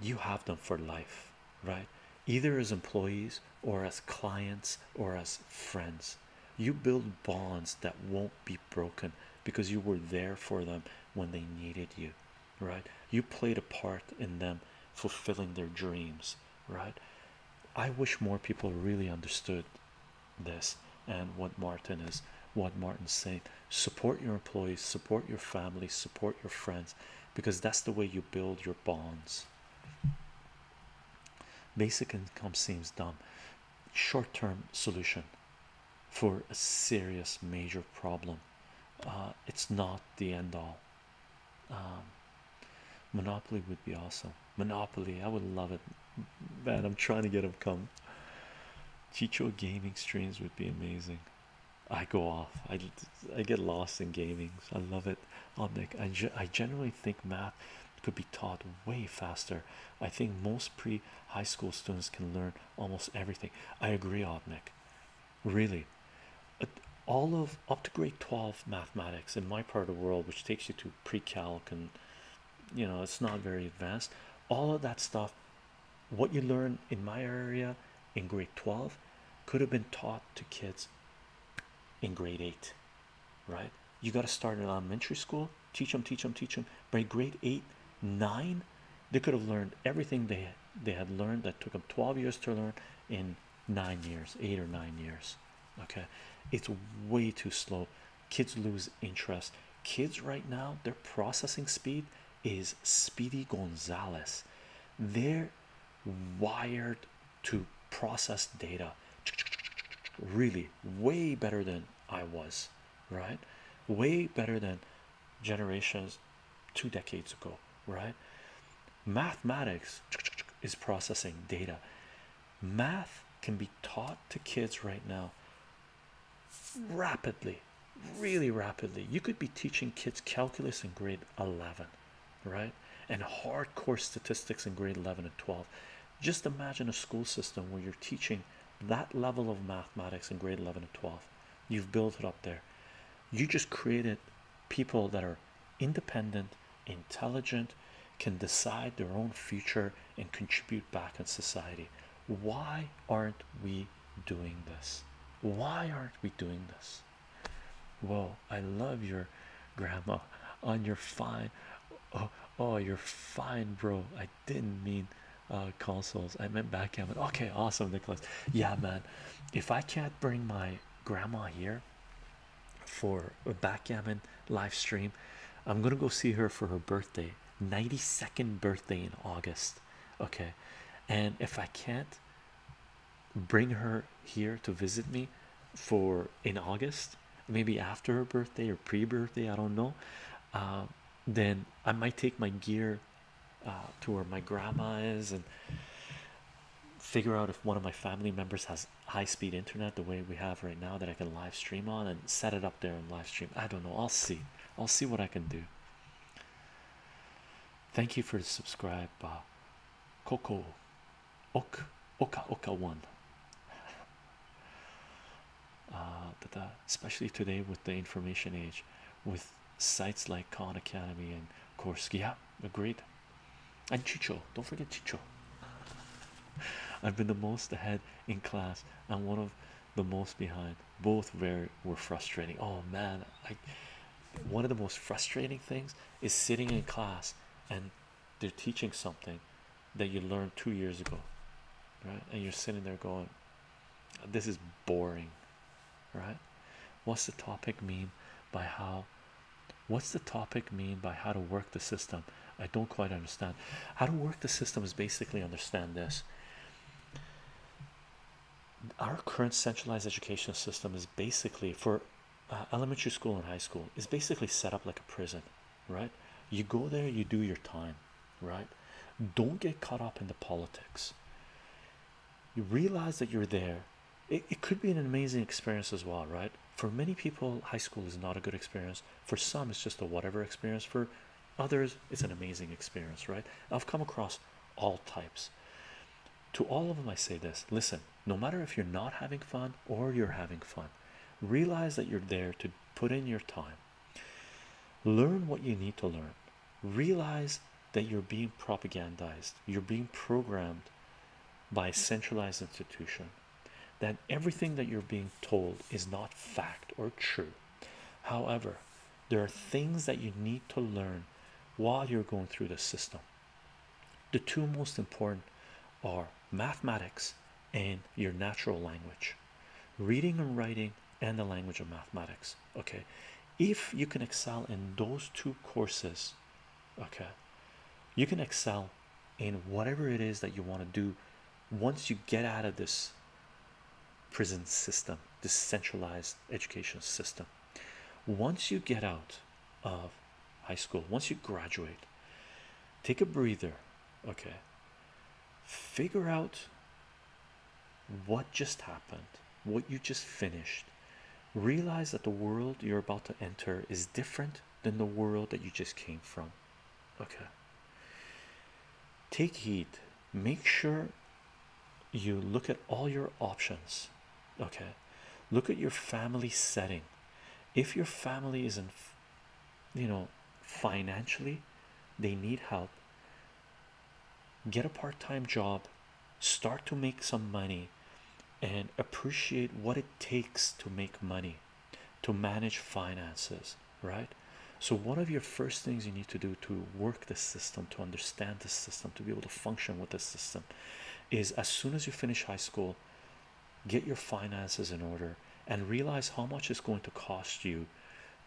you have them for life, right? Either as employees or as clients or as friends. You build bonds that won't be broken because you were there for them when they needed you, right? You played a part in them fulfilling their dreams, right? I wish more people really understood this and what Martin's saying. Support your employees, support your family, support your friends, because that's the way you build your bonds. Basic income seems dumb. Short-term solution for a serious major problem. It's not the end-all. Monopoly would be awesome. Monopoly, I would love it, man. I'm trying to get him come. Chicho, gaming streams would be amazing. I go off. I get lost in gaming. I love it. I generally think math could be taught way faster. I think most pre-high school students can learn almost everything. I agree, Otnik. Really, all of up to grade 12 mathematics in my part of the world, which takes you to pre-calc and, you know, it's not very advanced. All of that stuff, what you learn in my area in grade 12 could have been taught to kids in grade 8, right? You got to start in elementary school, teach them. By grade 8, 9, they could have learned everything they had learned that took them 12 years to learn in 9 years, 8 or 9 years. Okay, it's way too slow. Kids lose interest. Kids right now, their processing speed is Speedy Gonzalez. They're wired to process data really way better than I was, right? Way better than generations 2 decades ago, right? Mathematics is processing data. Math can be taught to kids right now rapidly, really rapidly. You could be teaching kids calculus in grade 11, right, and hardcore statistics in grade 11 and 12. Just imagine a school system where you're teaching that level of mathematics in grade 11 and 12. You've built it up there. You just created people that are independent, intelligent, can decide their own future and contribute back in society. Why aren't we doing this? Why aren't we doing this? Whoa, I love your grandma on your fine. Oh, you're fine, bro. I didn't mean consoles, I meant backgammon. Okay, awesome, Nicholas. Yeah, man, if I can't bring my grandma here for a backgammon live stream, I'm gonna go see her for her birthday, 92nd birthday in August. Okay, and if I can't bring her here to visit me for in August, maybe after her birthday or pre-birthday, I don't know, then I might take my gear to where my grandma is and figure out if one of my family members has high-speed internet the way we have right now that I can live stream on, and set it up there and live stream. I don't know. I'll see what I can do. Thank you for the subscribe, Coco Oka 1. Especially today with the information age, with sites like Khan Academy and Coursera. Yeah, agreed. And Chicho, don't forget Chicho. I've been the most ahead in class and one of the most behind. Both were frustrating. Oh man, one of the most frustrating things is sitting in class and they're teaching something that you learned 2 years ago, right? And you're sitting there going, this is boring, right? What's the topic mean by how to work the system? I don't quite understand. How to work the system is basically understand this. Our current centralized education system is basically, for elementary school and high school, is basically set up like a prison, right? You go there, you do your time, right? Don't get caught up in the politics. You realize that you're there. It could be an amazing experience as well, right? For many people, high school is not a good experience. For some, it's just a whatever experience. For others, it's an amazing experience, right? I've come across all types. To all of them, I say this. Listen, no matter if you're not having fun or you're having fun, realize that you're there to put in your time. Learn what you need to learn. Realize that you're being propagandized. You're being programmed by a centralized institution. That everything that you're being told is not fact or true. However, there are things that you need to learn while you're going through the system. The two most important are mathematics and your natural language. Reading and writing and the language of mathematics. Okay, if you can excel in those two courses, okay, you can excel in whatever it is that you want to do once you get out of this prison system, this centralized education system. Once you get out of high school, once you graduate, take a breather, okay? Figure out what just happened, what you just finished. Realize that the world you're about to enter is different than the world that you just came from, okay? Take heed. Make sure you look at all your options. Okay, look at your family setting. If your family isn't, you know, financially, they need help. Get a part-time job, start to make some money, and appreciate what it takes to make money, to manage finances, right? So one of your first things you need to do to work this system, to understand this system, to be able to function with this system, is as soon as you finish high school, get your finances in order and realize how much it's going to cost you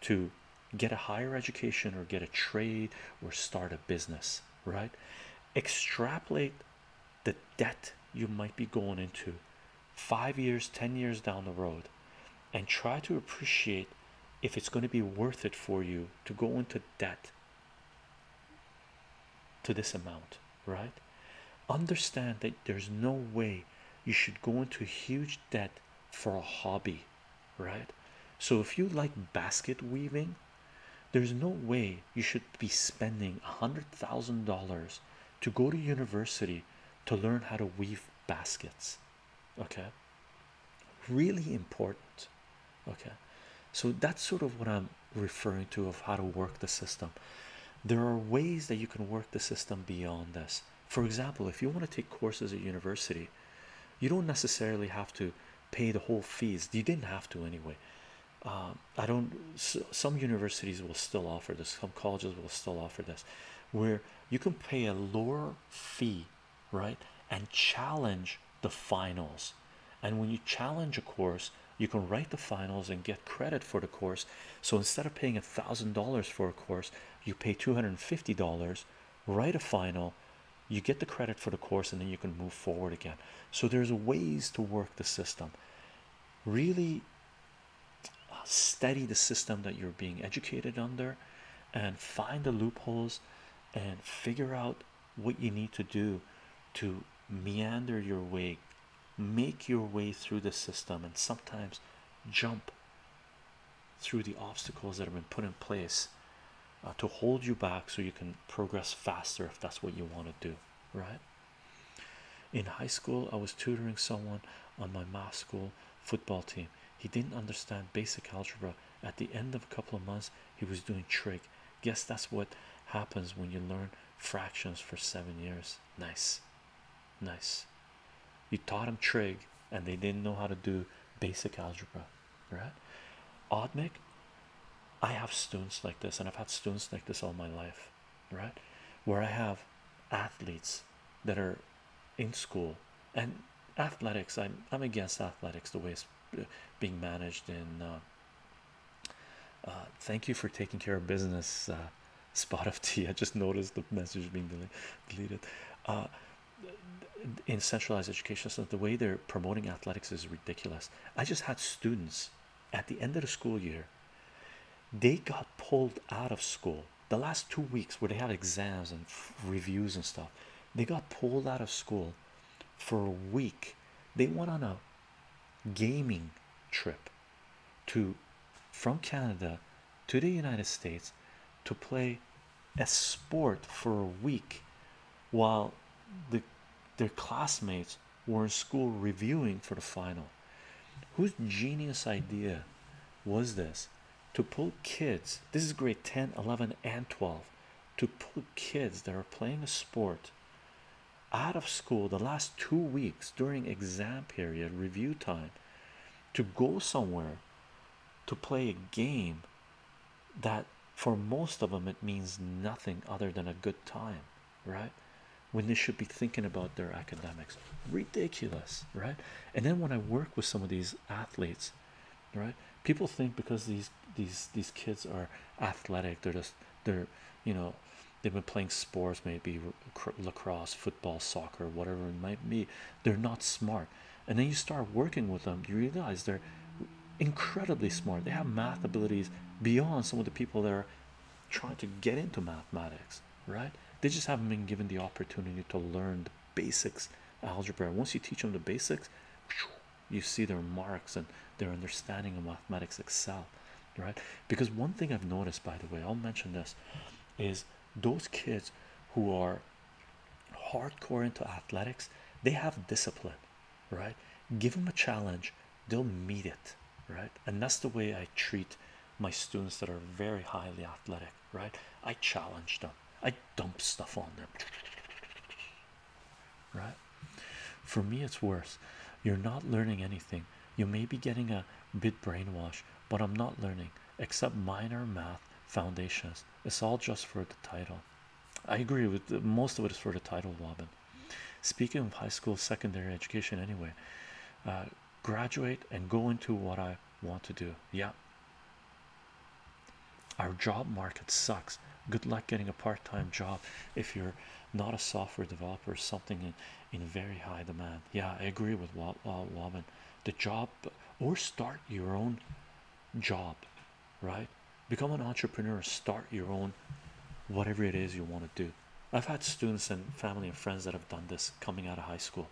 to get a higher education or get a trade or start a business, right? Extrapolate the debt you might be going into 5 years, 10 years down the road, and try to appreciate if it's going to be worth it for you to go into debt to this amount, right? Understand that there's no way you should go into huge debt for a hobby, right? So if you like basket weaving, there's no way you should be spending $100,000 to go to university to learn how to weave baskets. Okay, really important. Okay, so that's sort of what I'm referring to of how to work the system. There are ways that you can work the system beyond this. For example, if you want to take courses at university, you don't necessarily have to pay the whole fees. You didn't have to anyway. Some universities will still offer this, some colleges will still offer this, where you can pay a lower fee, right, and challenge the finals. And when you challenge a course, you can write the finals and get credit for the course. So instead of paying $1,000 for a course, you pay $250, write a final, you get the credit for the course, and then you can move forward again. So there's ways to work the system. Really study the system that you're being educated under, and find the loopholes, and figure out what you need to do to meander your way, make your way through the system, and sometimes jump through the obstacles that have been put in place to hold you back, so you can progress faster if that's what you want to do, right? In high school, I was tutoring someone on my math school football team. He didn't understand basic algebra. At the end of a couple of months, he was doing trig. Guess that's what happens when you learn fractions for 7 years. Nice, nice. You taught them trig and they didn't know how to do basic algebra, right? Oddnik, I have students like this, and I've had students like this all my life, right? Where I have athletes that are in school, and athletics, I'm against athletics the way it's being managed in thank you for taking care of business, Spot of Tea. I just noticed the message being deleted. In centralized education, so the way they're promoting athletics is ridiculous. I just had students at the end of the school year, they got pulled out of school. The last 2 weeks where they had exams and reviews and stuff, they got pulled out of school for a week. They went on a gaming trip from Canada to the United States to play a sport for a week, while their classmates were in school reviewing for the final. Whose genius idea was this? To pull kids, this is grade 10, 11, and 12, to pull kids that are playing a sport out of school the last 2 weeks during exam period, review time, to go somewhere to play a game that for most of them it means nothing other than a good time, right? When they should be thinking about their academics. Ridiculous, right? And then when I work with some of these athletes, right, people think because these kids are athletic, they're you know, they've been playing sports, maybe lacrosse, football, soccer, whatever it might be, they're not smart. And then you start working with them, you realize they're incredibly smart. They have math abilities beyond some of the people that are trying to get into mathematics, right? They just haven't been given the opportunity to learn the basics algebra. Once you teach them the basics, you see their marks and their understanding of mathematics excel, right? Because one thing I've noticed, by the way, I'll mention this, is those kids who are hardcore into athletics, they have discipline, right? Give them a challenge, they'll meet it, right? And that's the way I treat my students that are very highly athletic, right? I challenge them, I dump stuff on them, right? For me, it's worse. You're not learning anything. You may be getting a bit brainwashed, but I'm not learning except minor math foundations. It's all just for the title. I agree with the, most of it is for the title, Robin. Speaking of high school, secondary education, anyway, graduate and go into what I want to do. Yeah, our job market sucks. Good luck getting a part-time job if you're not a software developer or something in very high demand. Yeah, I agree with Robin. The job, or start your own job, right? Become an entrepreneur, start your own whatever it is you want to do. I've had students and family and friends that have done this coming out of high school.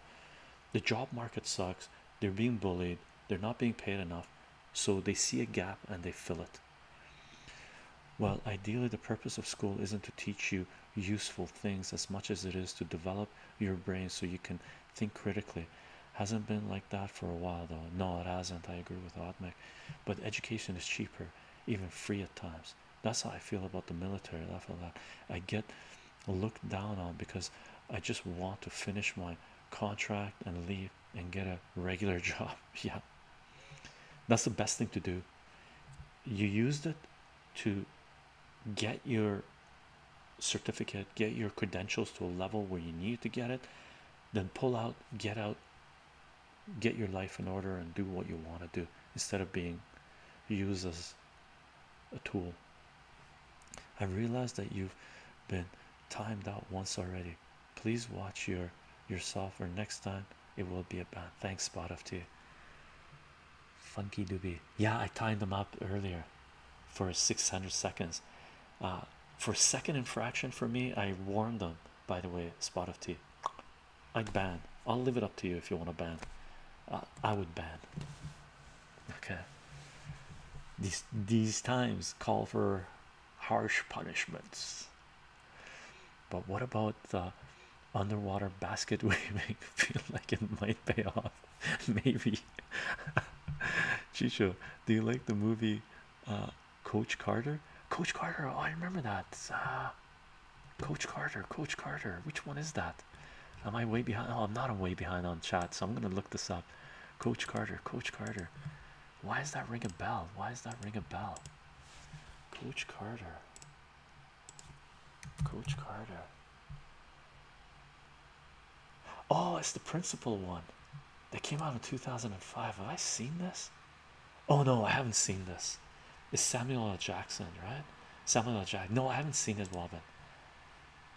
The job market sucks, they're being bullied, they're not being paid enough, so they see a gap and they fill it. Well, ideally the purpose of school isn't to teach you useful things as much as it is to develop your brain so you can think critically. Hasn't been like that for a while though. No, it hasn't. I agree with Atmic. But education is cheaper, even free at times. That's how I feel about the military. I feel that I get looked down on because I just want to finish my contract and leave and get a regular job. Yeah, that's the best thing to do. You used it to get your certificate, get your credentials to a level where you need to get it, then pull out, get your life in order and do what you want to do instead of being used as a tool. I realized that you've been timed out once already. Please watch yourself, or next time it will be a ban. Thanks, Spot FT. Funky Doobie. Yeah, I timed them up earlier for 600 seconds. For second infraction for me, I warned them. By the way, Spot FT, I'd ban. I'll leave it up to you if you want to ban. I would ban. Okay. These times call for harsh punishments. But what about the underwater basket waving? Feel like it might pay off. Maybe. Chicho, do you like the movie Coach Carter? Coach Carter, oh, I remember that. Coach Carter. Which one is that? Am I way behind? Oh, I'm not way behind on chat, so I'm gonna look this up. Coach Carter. Why does that ring a bell? Coach Carter. Oh, it's the principal one that came out in 2005. Have I seen this? Oh no, I haven't seen this. It's Samuel L. Jackson, right? Samuel L. Jackson. No, I haven't seen it, Robin.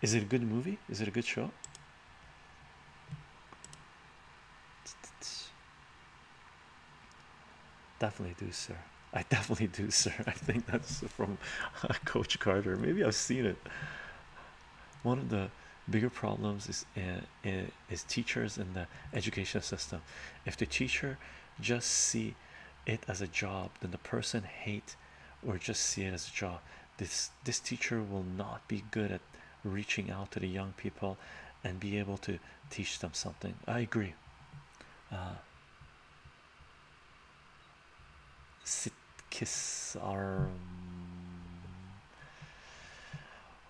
Is it a good movie? Is it a good show? Definitely do, sir. I definitely do, sir. I think that's from Coach Carter. Maybe I've seen it. One of the bigger problems is teachers in the education system. If the teacher just see it as a job, then the person hate or just see it as a job. This teacher will not be good at reaching out to the young people and be able to teach them something. I agree. Sitkis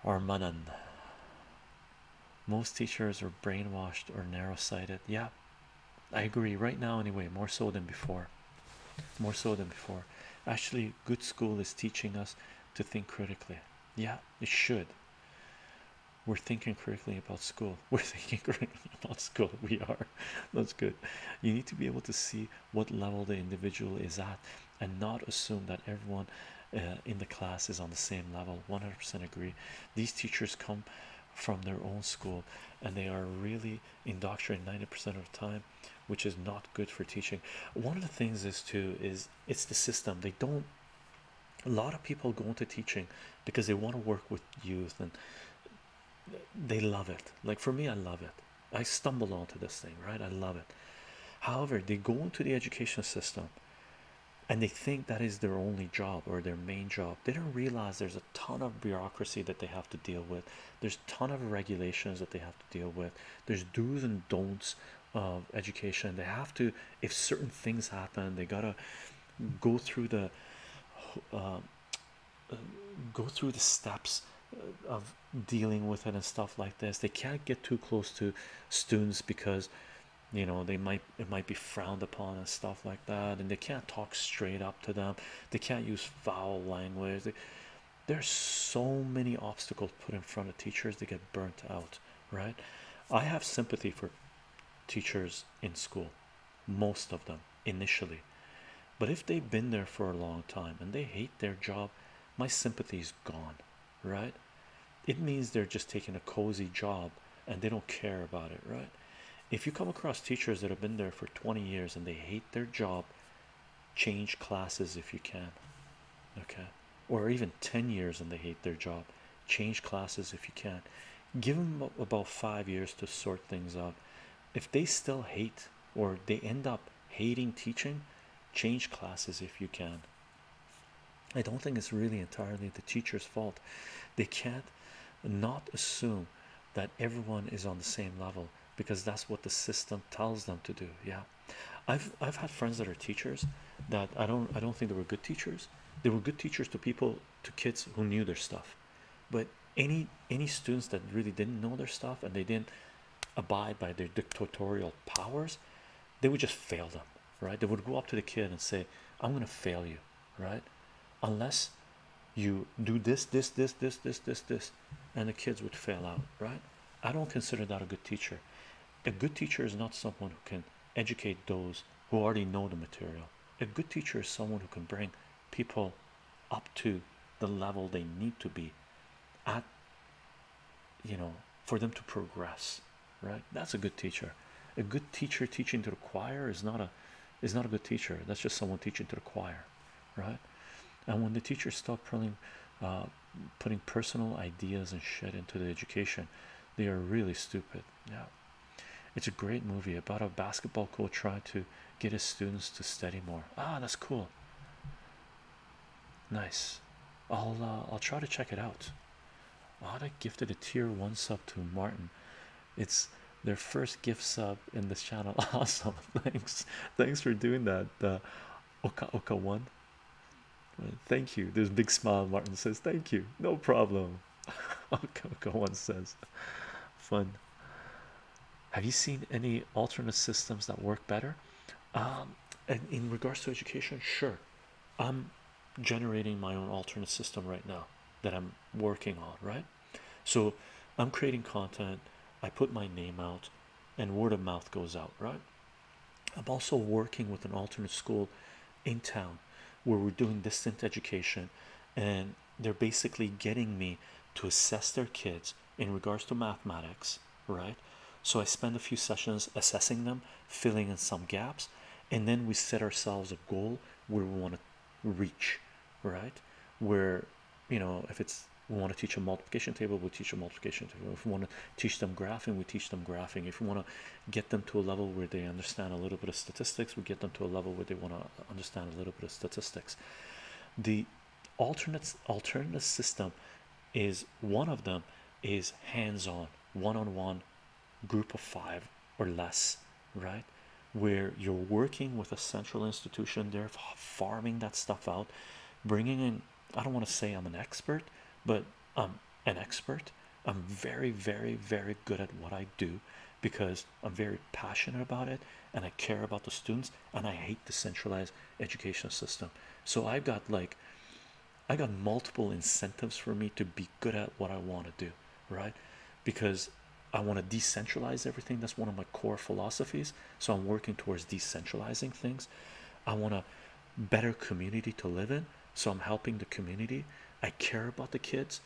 Armanan. Most teachers are brainwashed or narrow-sighted. Yeah, I agree. Right now, anyway, more so than before. Actually, good school is teaching us to think critically. Yeah, it should. We're thinking critically about school. We are. That's good. You need to be able to see what level the individual is at and not assume that everyone in the class is on the same level. 100% agree. These teachers come from their own school and they are really indoctrinated 90% of the time, which is not good for teaching. One of the things is too is it's the system. They don't, a lot of people go into teaching because they want to work with youth and they love it. Like for me, I love it. I stumbled onto this thing, right? I love it. However, they go into the education system and they think that is their only job or their main job. They don't realize there's a ton of bureaucracy that they have to deal with. There's a ton of regulations that they have to deal with. There's do's and don'ts of education. They have to, if certain things happen, they gotta go through the steps of dealing with it and stuff like this. They can't get too close to students because, you know, it might be frowned upon and stuff like that, and they can't talk straight up to them. They can't use foul language. There's so many obstacles put in front of teachers. They get burnt out, right? I have sympathy for teachers in school, most of them initially, but if they've been there for a long time and they hate their job, my sympathy is gone, right? It means they're just taking a cozy job and they don't care about it, right? If you come across teachers that have been there for 20 years and they hate their job, change classes if you can, okay? Or even 10 years and they hate their job, change classes if you can. Give them about 5 years to sort things out. If they still hate, or they end up hating teaching, change classes if you can. I don't think it's really entirely the teacher's fault. They can't not assume that everyone is on the same level, because that's what the system tells them to do. Yeah, I've had friends that are teachers that I don't think they were good teachers. They were good teachers to people, to kids who knew their stuff, but any students that really didn't know their stuff and they didn't abide by their dictatorial powers, they would just fail them, right? They would go up to the kid and say, I'm gonna fail you, right, unless you do this, and the kids would fail out, right? I don't consider that a good teacher. A good teacher is not someone who can educate those who already know the material. A good teacher is someone who can bring people up to the level they need to be at, you know, for them to progress, right? That's a good teacher. A good teacher teaching to the choir is not a good teacher. That's just someone teaching to the choir, right? And when the teachers stop putting personal ideas and shit into the education, they are really stupid. Yeah, it's a great movie about a basketball coach trying to get his students to study more. Ah, that's cool. Nice. I'll try to check it out. I gifted a tier 1 sub to Martin. It's their first gift sub in this channel. Awesome. Thanks for doing that. Oka one. Thank you. There's a big smile. Martin says thank you. No problem. Oka one says fun. Have you seen any alternate systems that work better? And in regards to education, sure. I'm generating my own alternate system right now that I'm working on, right? So I'm creating content, I put my name out, and word of mouth goes out, right? I'm also working with an alternate school in town where we're doing distant education, and they're basically getting me to assess their kids in regards to mathematics, right? So I spend a few sessions assessing them, filling in some gaps, and then we set ourselves a goal where we want to reach, right? Where, you know, if it's we want to teach a multiplication table, we teach a multiplication table. If we want to teach them graphing, we teach them graphing. If we want to get them to a level where they understand a little bit of statistics, we get them to a level where they want to understand a little bit of statistics. The alternative system is one of them is hands-on, one-on-one, group of 5 or less, right, where you're working with a central institution. They're farming that stuff out, bringing in, I don't want to say I'm an expert, but I'm an expert. I'm very, very, very good at what I do because I'm very passionate about it, and I care about the students, and I hate the centralized education system. So I got multiple incentives for me to be good at what I want to do, right? Because I want to decentralize everything. That's one of my core philosophies. So I'm working towards decentralizing things. I want a better community to live in, so I'm helping the community. I care about the kids,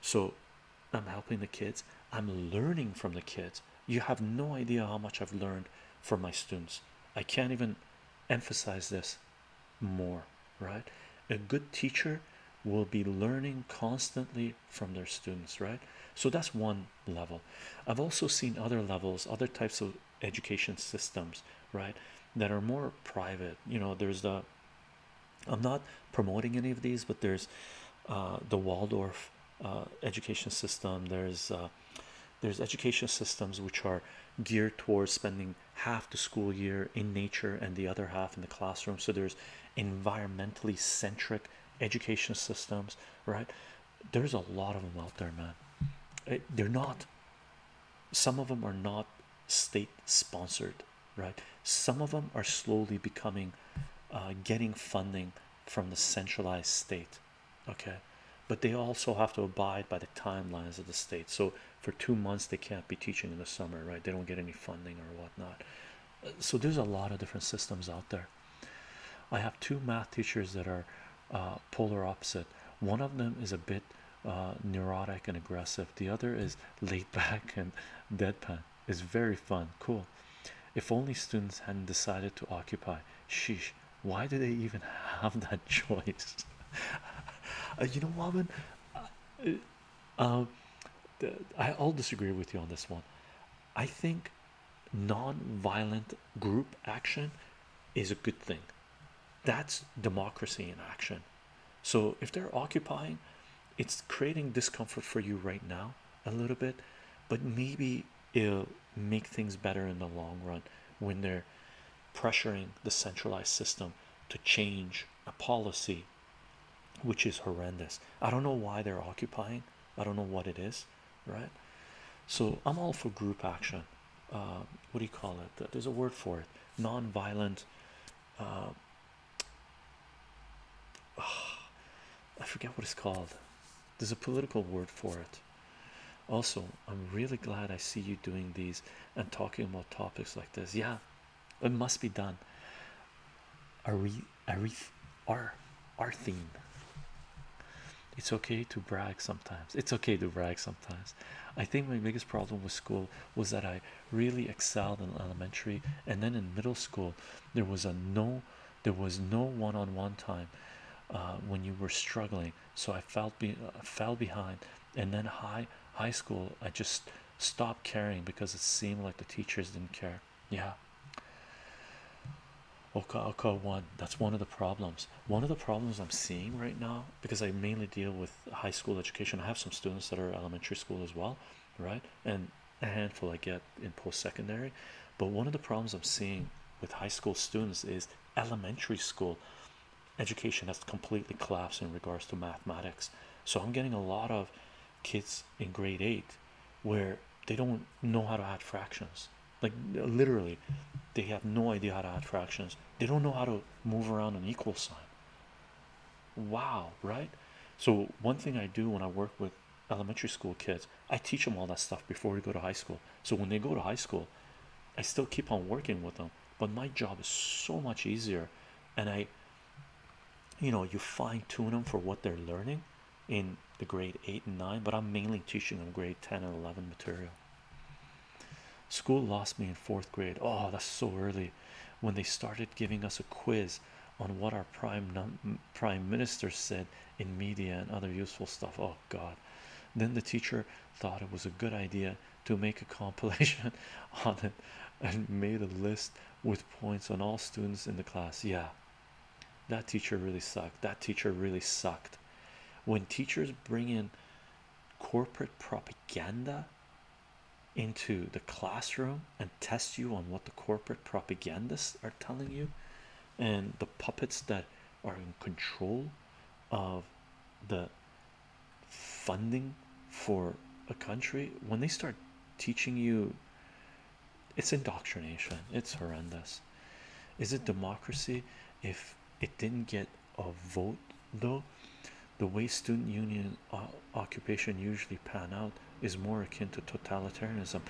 so I'm helping the kids. I'm learning from the kids. You have no idea how much I've learned from my students. I can't even emphasize this more, right? A good teacher will be learning constantly from their students, right? So that's one level. I've also seen other levels, other types of education systems, right, that are more private. You know, there's the I'm not promoting any of these, but there's the Waldorf education system. There's education systems which are geared towards spending half the school year in nature and the other half in the classroom. So there's environmentally centric education systems, right? There's a lot of them out there, man. They're not, some of them are not state sponsored, right? Some of them are slowly becoming getting funding from the centralized state, okay? But they also have to abide by the timelines of the state. So for 2 months they can't be teaching in the summer, right? They don't get any funding or whatnot. So there's a lot of different systems out there. I have two math teachers that are polar opposite. One of them is a bit neurotic and aggressive. The other is laid back and deadpan. It's very fun, cool. If only students hadn't decided to occupy. Sheesh, why do they even have that choice? You know, Robin, I'll disagree with you on this one. I think non-violent group action is a good thing. That's democracy in action. So if they're occupying, it's creating discomfort for you right now a little bit, but maybe it'll make things better in the long run when they're pressuring the centralized system to change a policy which is horrendous. I don't know why they're occupying. I don't know what it is, right? So I'm all for group action. What do you call it? There's a word for it. Non-violent, I forget what it's called. There's a political word for it. Also, I'm really glad I see you doing these and talking about topics like this. Yeah, it must be done. Our theme. It's okay to brag sometimes. It's okay to brag sometimes. I think my biggest problem with school was that I really excelled in elementary, and then in middle school there was no one-on-one time when you were struggling, so I fell behind. And then high school, I just stopped caring because it seemed like the teachers didn't care. Yeah. Okay, one, that's one of the problems. One of the problems I'm seeing right now, because I mainly deal with high school education. I have some students that are elementary school as well, right? And a handful I get in post-secondary. But one of the problems I'm seeing with high school students is elementary school education has completely collapsed in regards to mathematics. So I'm getting a lot of kids in grade 8 where they don't know how to add fractions. Like, literally, they have no idea how to add fractions. They don't know how to move around an equal sign. Wow, right? So one thing I do when I work with elementary school kids, I teach them all that stuff before we go to high school. So when they go to high school, I still keep on working with them, but my job is so much easier. And I, you know, you fine-tune them for what they're learning in the grade 8 and 9, but I'm mainly teaching them grade 10 and 11 material. School lost me in 4th grade. Oh, that's so early, when they started giving us a quiz on what our prime minister said in media and other useful stuff. Oh God. Then the teacher thought it was a good idea to make a compilation on it and made a list with points on all students in the class. Yeah, that teacher really sucked. That teacher really sucked. When teachers bring in corporate propaganda into the classroom and test you on what the corporate propagandists are telling you, and the puppets that are in control of the funding for a country, when they start teaching you, it's indoctrination. It's horrendous. Is it democracy if it didn't get a vote? Though the way student union occupation usually pan out is more akin to totalitarianism.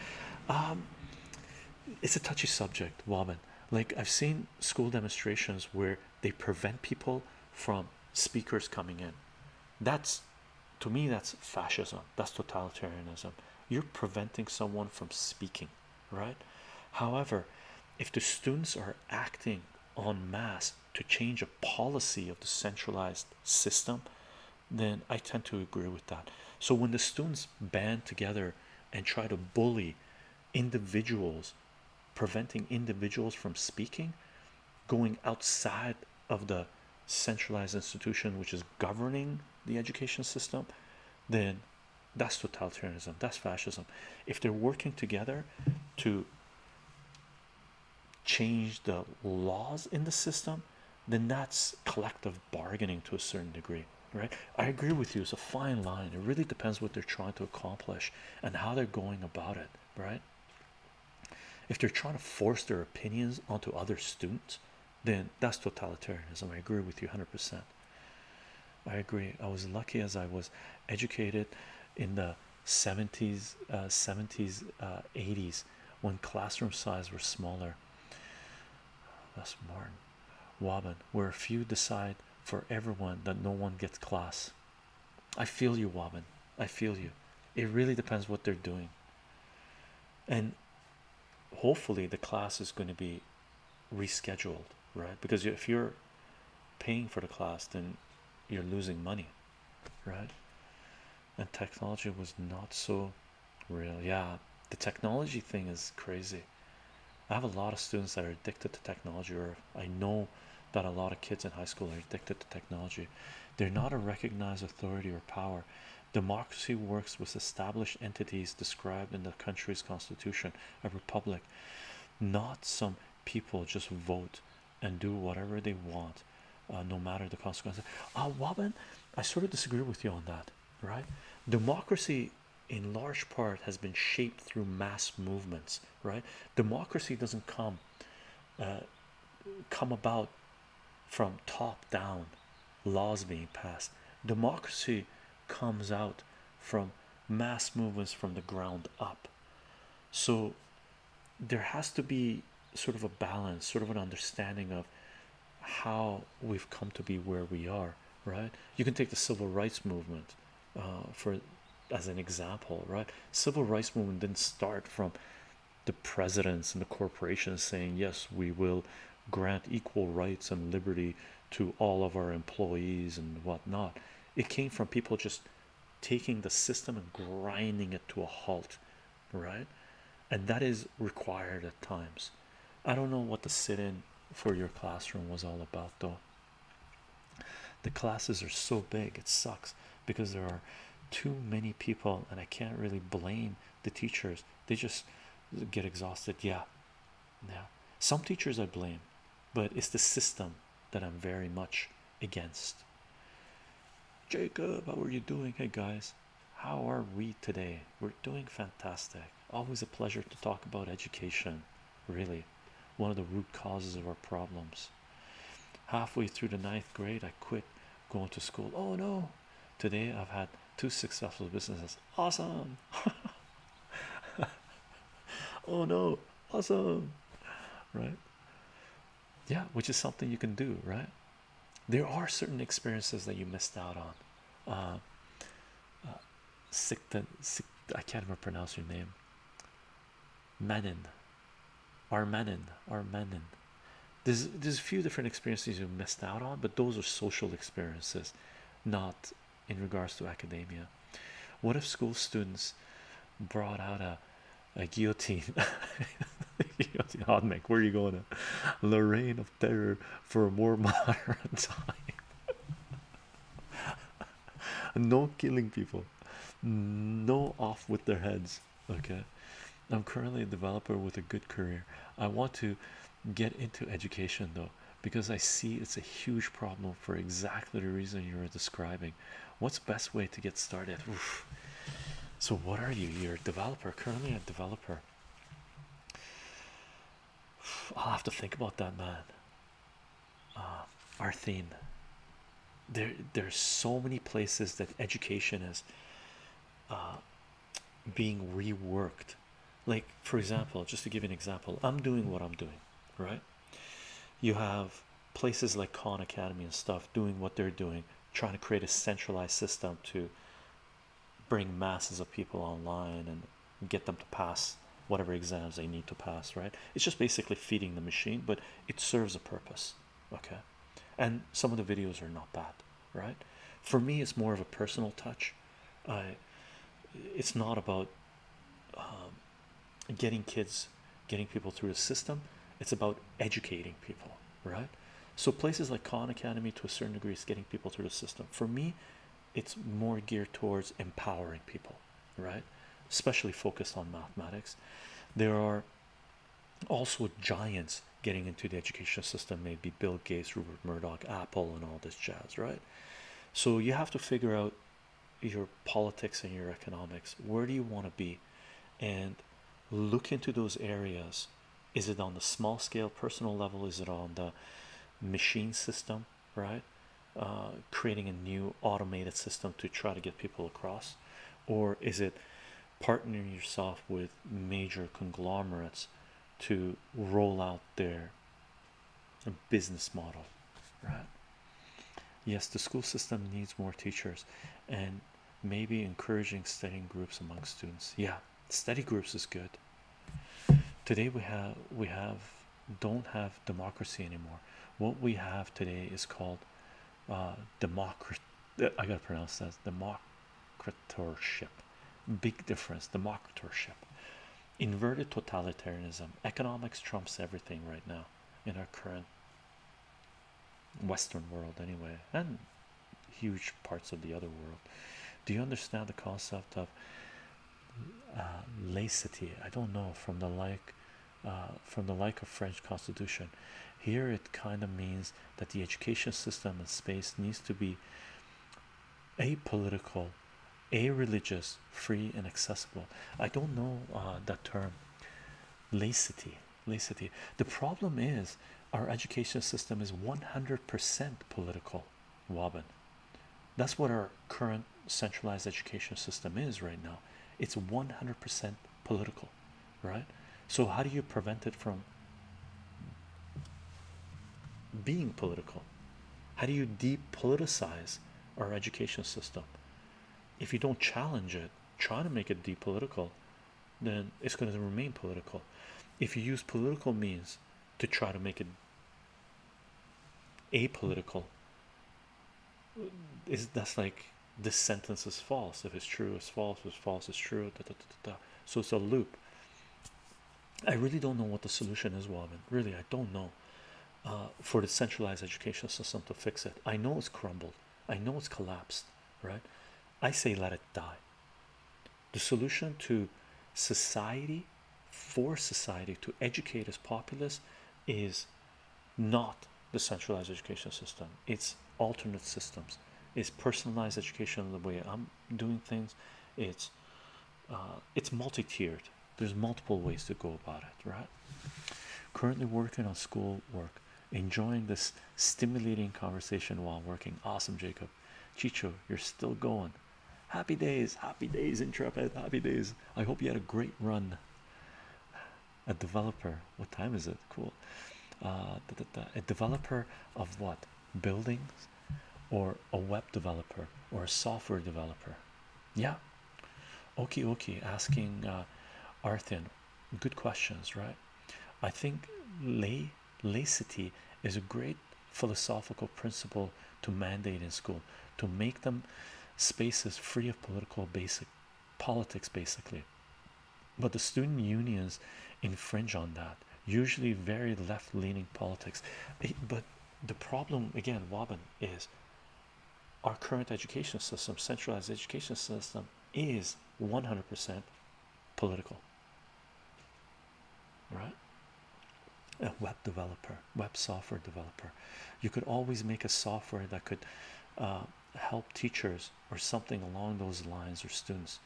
It's a touchy subject, woman. Like, I've seen school demonstrations where they prevent people from speakers coming in. That's, to me, that's fascism. That's totalitarianism. You're preventing someone from speaking, right? However, if the students are acting en masse to change a policy of the centralized system, then I tend to agree with that. So when the students band together and try to bully individuals, preventing individuals from speaking, going outside of the centralized institution which is governing the education system, then that's totalitarianism, that's fascism. If they're working together to change the laws in the system, then that's collective bargaining to a certain degree, right? I agree with you, it's a fine line. It really depends what they're trying to accomplish and how they're going about it, right? If they're trying to force their opinions onto other students, then that's totalitarianism. I agree with you 100%. I agree. I was lucky as I was educated in the 70s, 80s when classroom size were smaller. That's Martin Wabin, where a few decide for everyone that no one gets class. I feel you, Wabin. I feel you. It really depends what they're doing, and hopefully the class is going to be rescheduled, right? Because if you're paying for the class, then you're losing money, right? And technology was not so real. Yeah, the technology thing is crazy. I have a lot of students that are addicted to technology, or I know that a lot of kids in high school are addicted to technology. They're not a recognized authority or power. Democracy works with established entities described in the country's constitution, a republic, not some people just vote and do whatever they want, no matter the consequences. Wabin, I sort of disagree with you on that, right? Democracy in large part has been shaped through mass movements, right? Democracy doesn't come about from top down laws being passed. Democracy comes out from mass movements from the ground up. So there has to be sort of a balance, sort of an understanding of how we've come to be where we are, right? You can take the civil rights movement as an example, right? Civil rights movement didn't start from the presidents and the corporations saying, yes, we will grant equal rights and liberty to all of our employees and whatnot. It came from people just taking the system and grinding it to a halt, right? And that is required at times. I don't know what the sit-in for your classroom was all about, though. The classes are so big, it sucks, because there are too many people, and I can't really blame the teachers. They just get exhausted. Yeah, some teachers I blame, but it's the system that I'm very much against. Jacob, how are you doing? Hey guys, how are we today? We're doing fantastic. Always a pleasure to talk about education, really one of the root causes of our problems. Halfway through the 9th grade, I quit going to school. Oh no, today I've had 2 successful businesses. Awesome. Oh no, awesome, right? Yeah, which is something you can do, right? There are certain experiences that you missed out on. I can't even pronounce your name. Armanin. There's a few different experiences you missed out on, but those are social experiences, not in regards to academia. What if school students brought out a guillotine? Guillotine Hodnick, where are you going? The reign of terror for a more modern time. No killing people, no off with their heads. Okay, I'm currently a developer with a good career. I want to get into education though, because I see it's a huge problem for exactly the reason you were describing. What's the best way to get started? Oof. So what are you? You're a developer, currently a developer. I'll have to think about that, man. Arthene, there's so many places that education is being reworked. Like, for example, just to give you an example, I'm doing what I'm doing, right? You have places like Khan Academy and stuff doing what they're doing, trying to create a centralized system to bring masses of people online and get them to pass whatever exams they need to pass, right? It's just basically feeding the machine, but it serves a purpose, okay? And some of the videos are not bad, right? For me, it's more of a personal touch. It's not about getting people through the system. It's about educating people, right? So places like Khan Academy, to a certain degree, is getting people through the system. For me, it's more geared towards empowering people, right? Especially focused on mathematics. There are also giants getting into the education system, maybe Bill Gates, Rupert Murdoch, Apple, and all this jazz, right? So you have to figure out your politics and your economics. Where do you want to be? And look into those areas. Is it on the small scale, personal level? Is it on the machine system, right? Creating a new automated system to try to get people across? Or is it partnering yourself with major conglomerates to roll out their business model, right? Yes, the school system needs more teachers, and maybe encouraging studying groups among students. Yeah, study groups is good. Today we don't have democracy anymore. What we have today is called I gotta pronounce that, democratorship. Big difference. Democratorship, inverted totalitarianism. Economics trumps everything right now in our current Western world anyway, and huge parts of the other world. Do you understand the concept of laicity? I don't know, from the like of French Constitution. Here it kind of means that the education system and space needs to be apolitical, a-religious, free, and accessible. I don't know that term, laicity. Laicity. The problem is our education system is 100% political, Robin. That's what our current centralized education system is right now. It's 100% political, right? So how do you prevent it from being political? How do you depoliticize our education system? If you don't challenge it, try to make it depolitical, then it's going to remain political. If you use political means to try to make it apolitical, that's like, this sentence is false. If it's true, it's false. If it's false, it's true. Da, da, da, da. So it's a loop. I really don't know what the solution is, Robin. Really, I don't know for the centralized education system to fix it. I know it's crumbled. I know it's collapsed, right? I say let it die. The solution to society, for society, to educate its populace, is not the centralized education system. It's alternate systems. It's personalized education. The way I'm doing things, it's multi-tiered. There's multiple ways to go about it, right? Currently working on schoolwork, enjoying this stimulating conversation while working. Awesome, Jacob. Chicho, you're still going. Happy days, Intrepid, happy days. I hope you had a great run. A developer, what time is it? Cool. A developer of what? Buildings, or a web developer, or a software developer? Yeah. Okie okie, asking Arthin, good questions, right? I think laicity is a great philosophical principle to mandate in school, to make them spaces free of politics basically. But the student unions infringe on that, usually very left-leaning politics. But the problem again, Robin, is our current education system, centralized education system, is 100% political, right? A web developer, web software developer, you could always make a software that could help teachers or something along those lines, or students.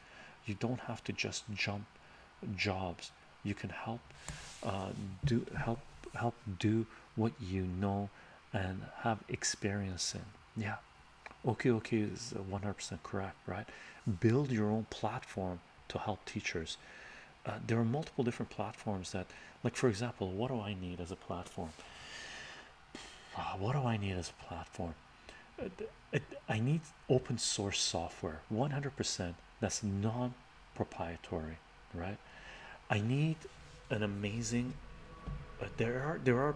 You don't have to just jump jobs. You can help do what you know and have experience in. Yeah, okay, okay is 100% correct, right? Build your own platform to help teachers. There are multiple different platforms that, like, for example, what do I need as a platform? What do I need as a platform? I need open source software, 100%, that's non-proprietary, right? I need an amazing, there are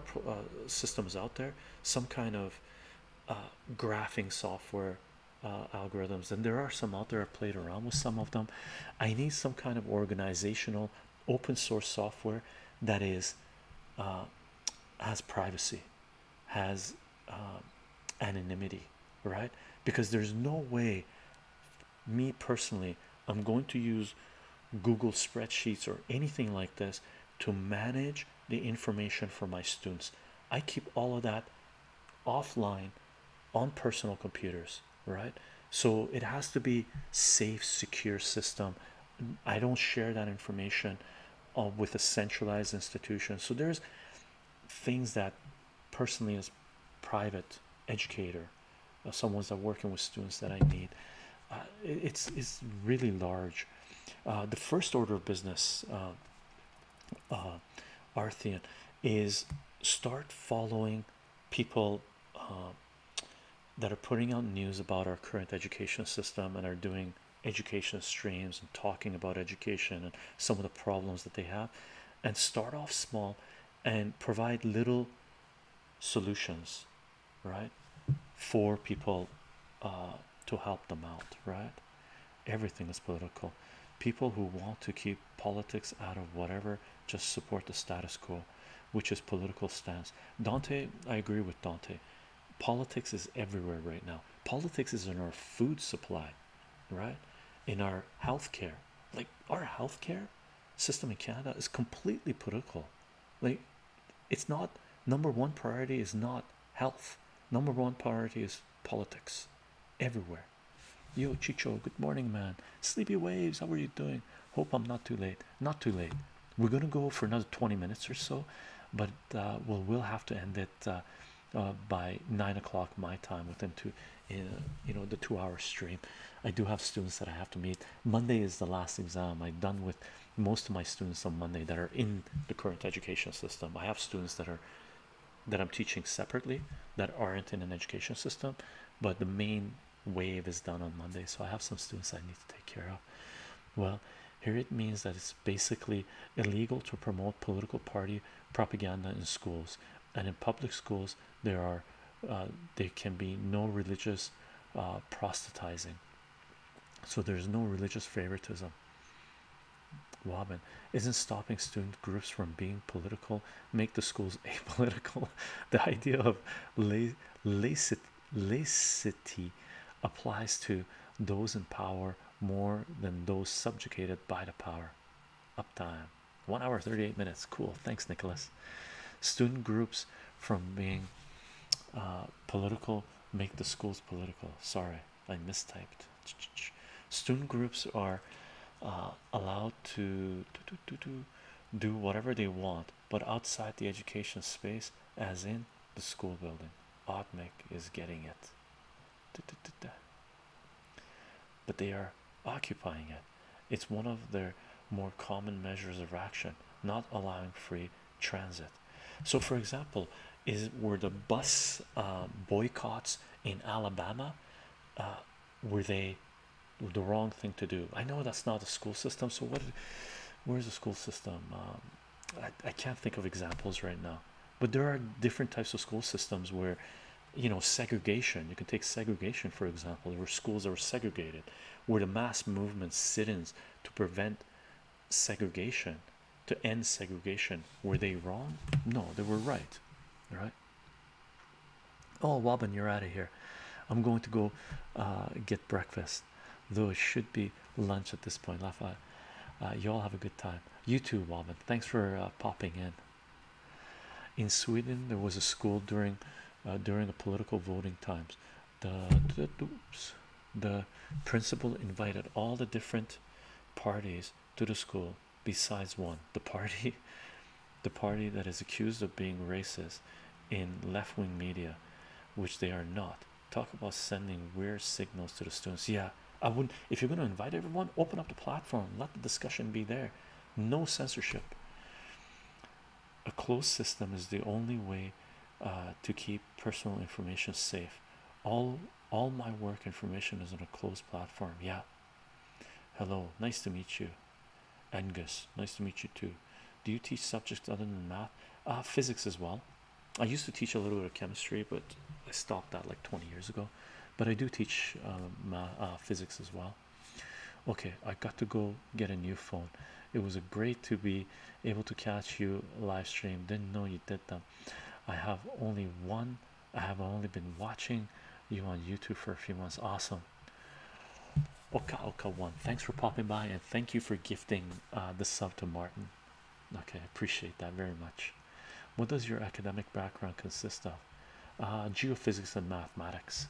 systems out there, some kind of graphing software, algorithms, and there are some out there. I played around with some of them. I need some kind of organizational open source software that is has privacy, has anonymity, right? Because there's no way, me personally, I'm going to use Google spreadsheets or anything like this to manage the information for my students. I keep all of that offline on personal computers, right? So it has to be safe, secure system. I don't share that information with a centralized institution. So there's things that personally as private educator, someone's that working with students that I need. It's really large. The first order of business, Arthian, is start following people that are putting out news about our current education system and are doing education streams and talking about education and some of the problems that they have, and start off small and provide little solutions, right, for people to help them out, right? Everything is political. People who want to keep politics out of whatever just support the status quo, which is political stance. Dante, I agree with Dante. Politics is everywhere right now. Politics is in our food supply, right? In our healthcare. Like, our healthcare system in Canada is completely political. Like, it's not, number one priority is not health. Number one priority is politics everywhere. Yo, Chicho, good morning, man. Sleepy Waves, how are you doing? Hope I'm not too late. Not too late. We're gonna go for another 20 minutes or so, but we'll have to end it by 9 o'clock my time, within the 2 hour stream. I do have students that I have to meet. Monday is the last exam. I'm done with most of my students on Monday that are in the current education system. I have students that are that I'm teaching separately that aren't in an education system, but the main wave is done on Monday, so I have some students I need to take care of. Well, here it means that it's basically illegal to promote political party propaganda in schools, and in public schools there are there can be no religious proselytizing, so there's no religious favoritism. Robin, isn't stopping student groups from being political make the schools apolitical? The idea of laicity applies to those in power more than those subjugated by the power. Uptime, 1 hour 38 minutes. Cool, thanks Nicholas. Student groups from being political make the schools political. Sorry, I mistyped. Student groups are allowed to do whatever they want, but outside the education space, as in the school building. Otmek is getting it, but they are occupying it. It's one of their more common measures of action, not allowing free transit. So for example, were the bus boycotts in Alabama, were they the wrong thing to do? I know that's not the school system, so where's the school system? I can't think of examples right now, but there are different types of school systems where, you know, segregation, you can take segregation for example. There were schools that were segregated, where the mass movement sit-ins to prevent segregation, to end segregation. Were they wrong? No, they were right, right? Oh, Robin, you're out of here. I'm going to go get breakfast, though it should be lunch at this point. Lafa, y'all have a good time. You too, Robin, thanks for popping in. In Sweden, there was a school during the political voting times. The principal invited all the different parties to the school besides one, the party that is accused of being racist in left-wing media, which they are not. Talk about sending weird signals to the students. Yeah, I wouldn't. If you're going to invite everyone, open up the platform, let the discussion be there, no censorship. A closed system is the only way to keep personal information safe. All my work information is on a closed platform. Yeah, hello, nice to meet you. Angus, nice to meet you too. Do you teach subjects other than math? Physics as well. I used to teach a little bit of chemistry, but I stopped that like 20 years ago. But I do teach physics as well. Okay, I got to go get a new phone. It was great to be able to catch you live stream. Didn't know you did them. I have only one I have only been watching you on YouTube for a few months. Awesome. Oka one, thanks for popping by, and thank you for gifting the sub to Martin. Okay, I appreciate that very much. What does your academic background consist of? Geophysics and mathematics.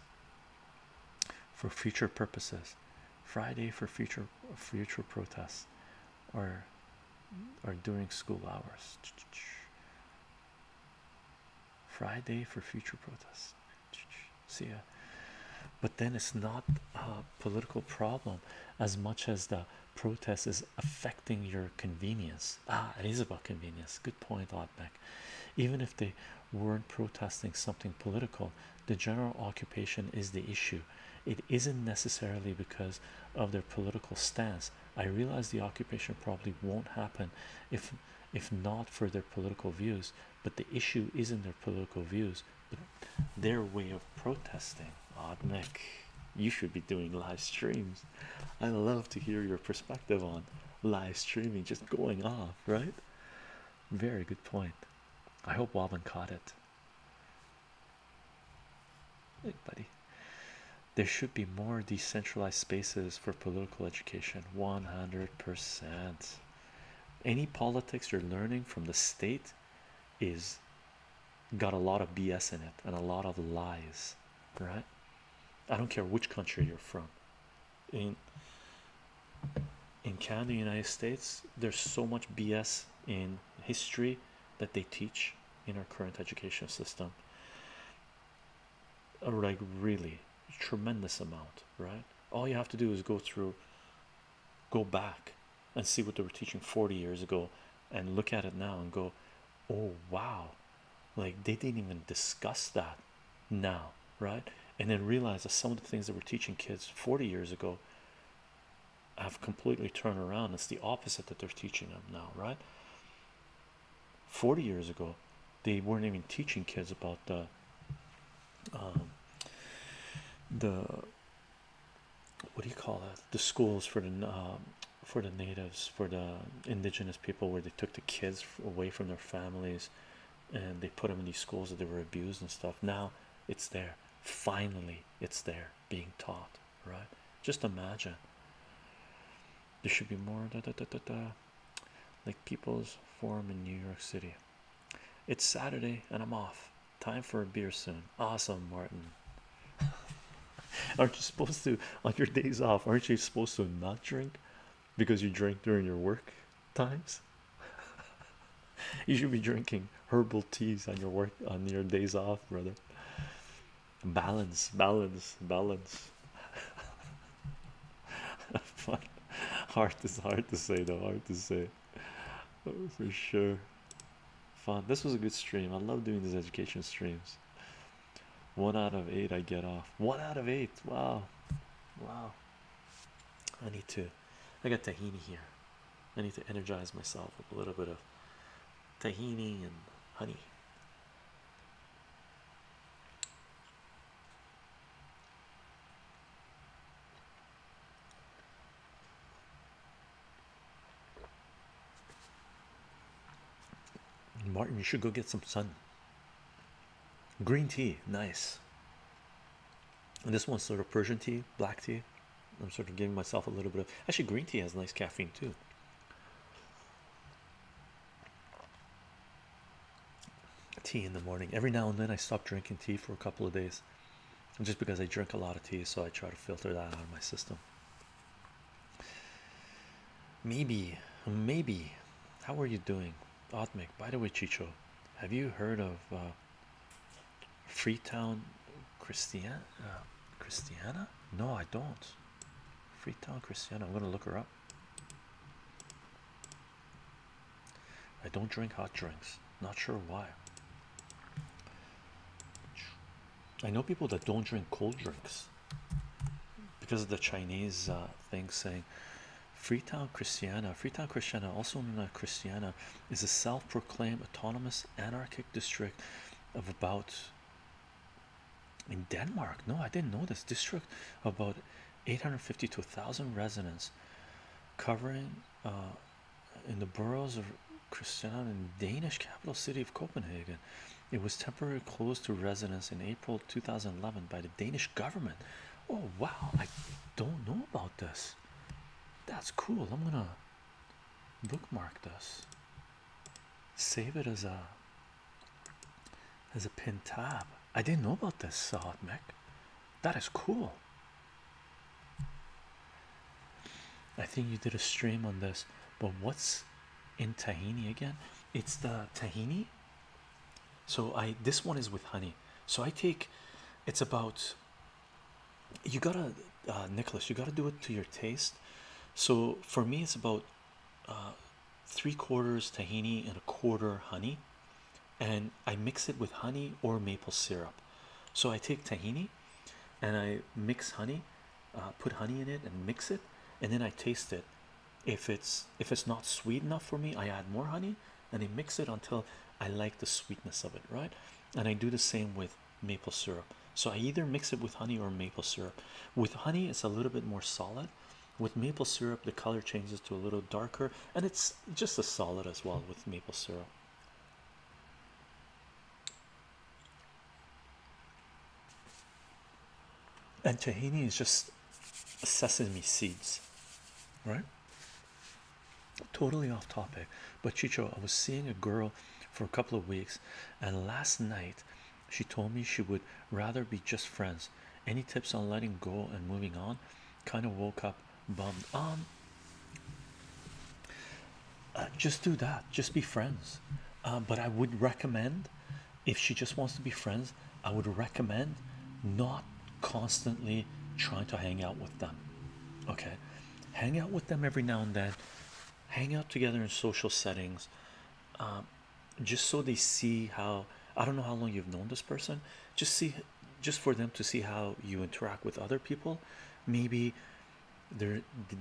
For future purposes, Friday for future protests or during school hours. Friday for future protests. See ya. But then it's not a political problem as much as the protest is affecting your convenience. Ah, it is about convenience. Good point, Oddneck. Even if they weren't protesting something political, the general occupation is the issue. It isn't necessarily because of their political stance. I realize the occupation probably won't happen if not for their political views, but the issue isn't their political views, but their way of protesting. Oddneck, you should be doing live streams. I love to hear your perspective on live streaming, just going off, right? Very good point. I hope Wobbin caught it. Hey, buddy. There should be more decentralized spaces for political education. 100%. Any politics you're learning from the state is got a lot of BS in it and a lot of lies, right? I don't care which country you're from. In Canada, United States, there's so much BS in history that they teach in our current education system. Like really tremendous amount, right? All you have to do is go back and see what they were teaching 40 years ago and look at it now and go, oh wow, like they didn't even discuss that now, right? And then realize that some of the things that we're teaching kids 40 years ago have completely turned around. It's the opposite that they're teaching them now, right? 40 years ago they weren't even teaching kids about the what do you call it, the schools for the natives, for the indigenous people, where they took the kids away from their families and they put them in these schools that they were abused and stuff. Now it's there, finally it's there being taught, right? Just imagine. There should be more like People's Forum in New York City. It's Saturday and I'm off. Time for a beer soon. Awesome, Martin. Aren't you supposed to, on your days off, aren't you supposed to not drink because you drink during your work times? You should be drinking herbal teas on your work, on your days off, brother. Balance, balance, balance. Hard to say though, hard to say. Oh, for sure. Fun. This was a good stream. I love doing these education streams. 1 out of 8 I get off. 1 out of 8. Wow, wow. I need to, I got tahini here. I need to energize myself with a little bit of tahini and honey. Martin, you should go get some sun. Green tea, nice. And this one's sort of Persian tea, black tea. I'm sort of giving myself a little bit of, actually green tea has nice caffeine too. Tea in the morning. Every now and then I stop drinking tea for a couple of days just because I drink a lot of tea, so I try to filter that out of my system. Maybe how are you doing, Otmek? By the way, Chicho, have you heard of Freetown Christiania? No, I don't. Freetown Christiania. I'm gonna look her up. I don't drink hot drinks, not sure why. I know people that don't drink cold drinks because of the Chinese thing saying Freetown Christiania. Freetown Christiania, also known as Christiania, is a self-proclaimed autonomous anarchic district of about, in Denmark, no, I didn't know this district, about 850 to 1,000 residents, covering in the boroughs of Christiania and Danish capital city of Copenhagen. It was temporarily closed to residents in April 2011 by the Danish government. Oh wow, I don't know about this. That's cool. I'm gonna bookmark this, save it as a pin tab. I didn't know about this, Sahad Mech. That is cool. I think you did a stream on this, but what's in tahini again? It's the tahini. So this one is with honey. So I take, it's about, you gotta, Nicholas, you gotta do it to your taste. So for me, it's about 3/4 tahini and 1/4 honey, and I mix it with honey or maple syrup. So I take tahini and I mix honey, put honey in it and mix it, and then I taste it. If it's not sweet enough for me, I add more honey and I mix it until I like the sweetness of it, right? And I do the same with maple syrup. So I either mix it with honey or maple syrup. With honey, it's a little bit more solid. With maple syrup, the color changes to a little darker, and it's just as solid as well with maple syrup. And tahini is just sesame seeds, right? Totally off topic, but Chicho, I was seeing a girl for a couple of weeks, and last night she told me she would rather be just friends. Any tips on letting go and moving on? Kind of woke up bummed. Just do that, just be friends. But I would recommend, if she just wants to be friends, I would recommend not constantly trying to hang out with them. Okay, hang out with them every now and then, hang out together in social settings, just so they see how, I don't know how long you've known this person, just for them to see how you interact with other people. Maybe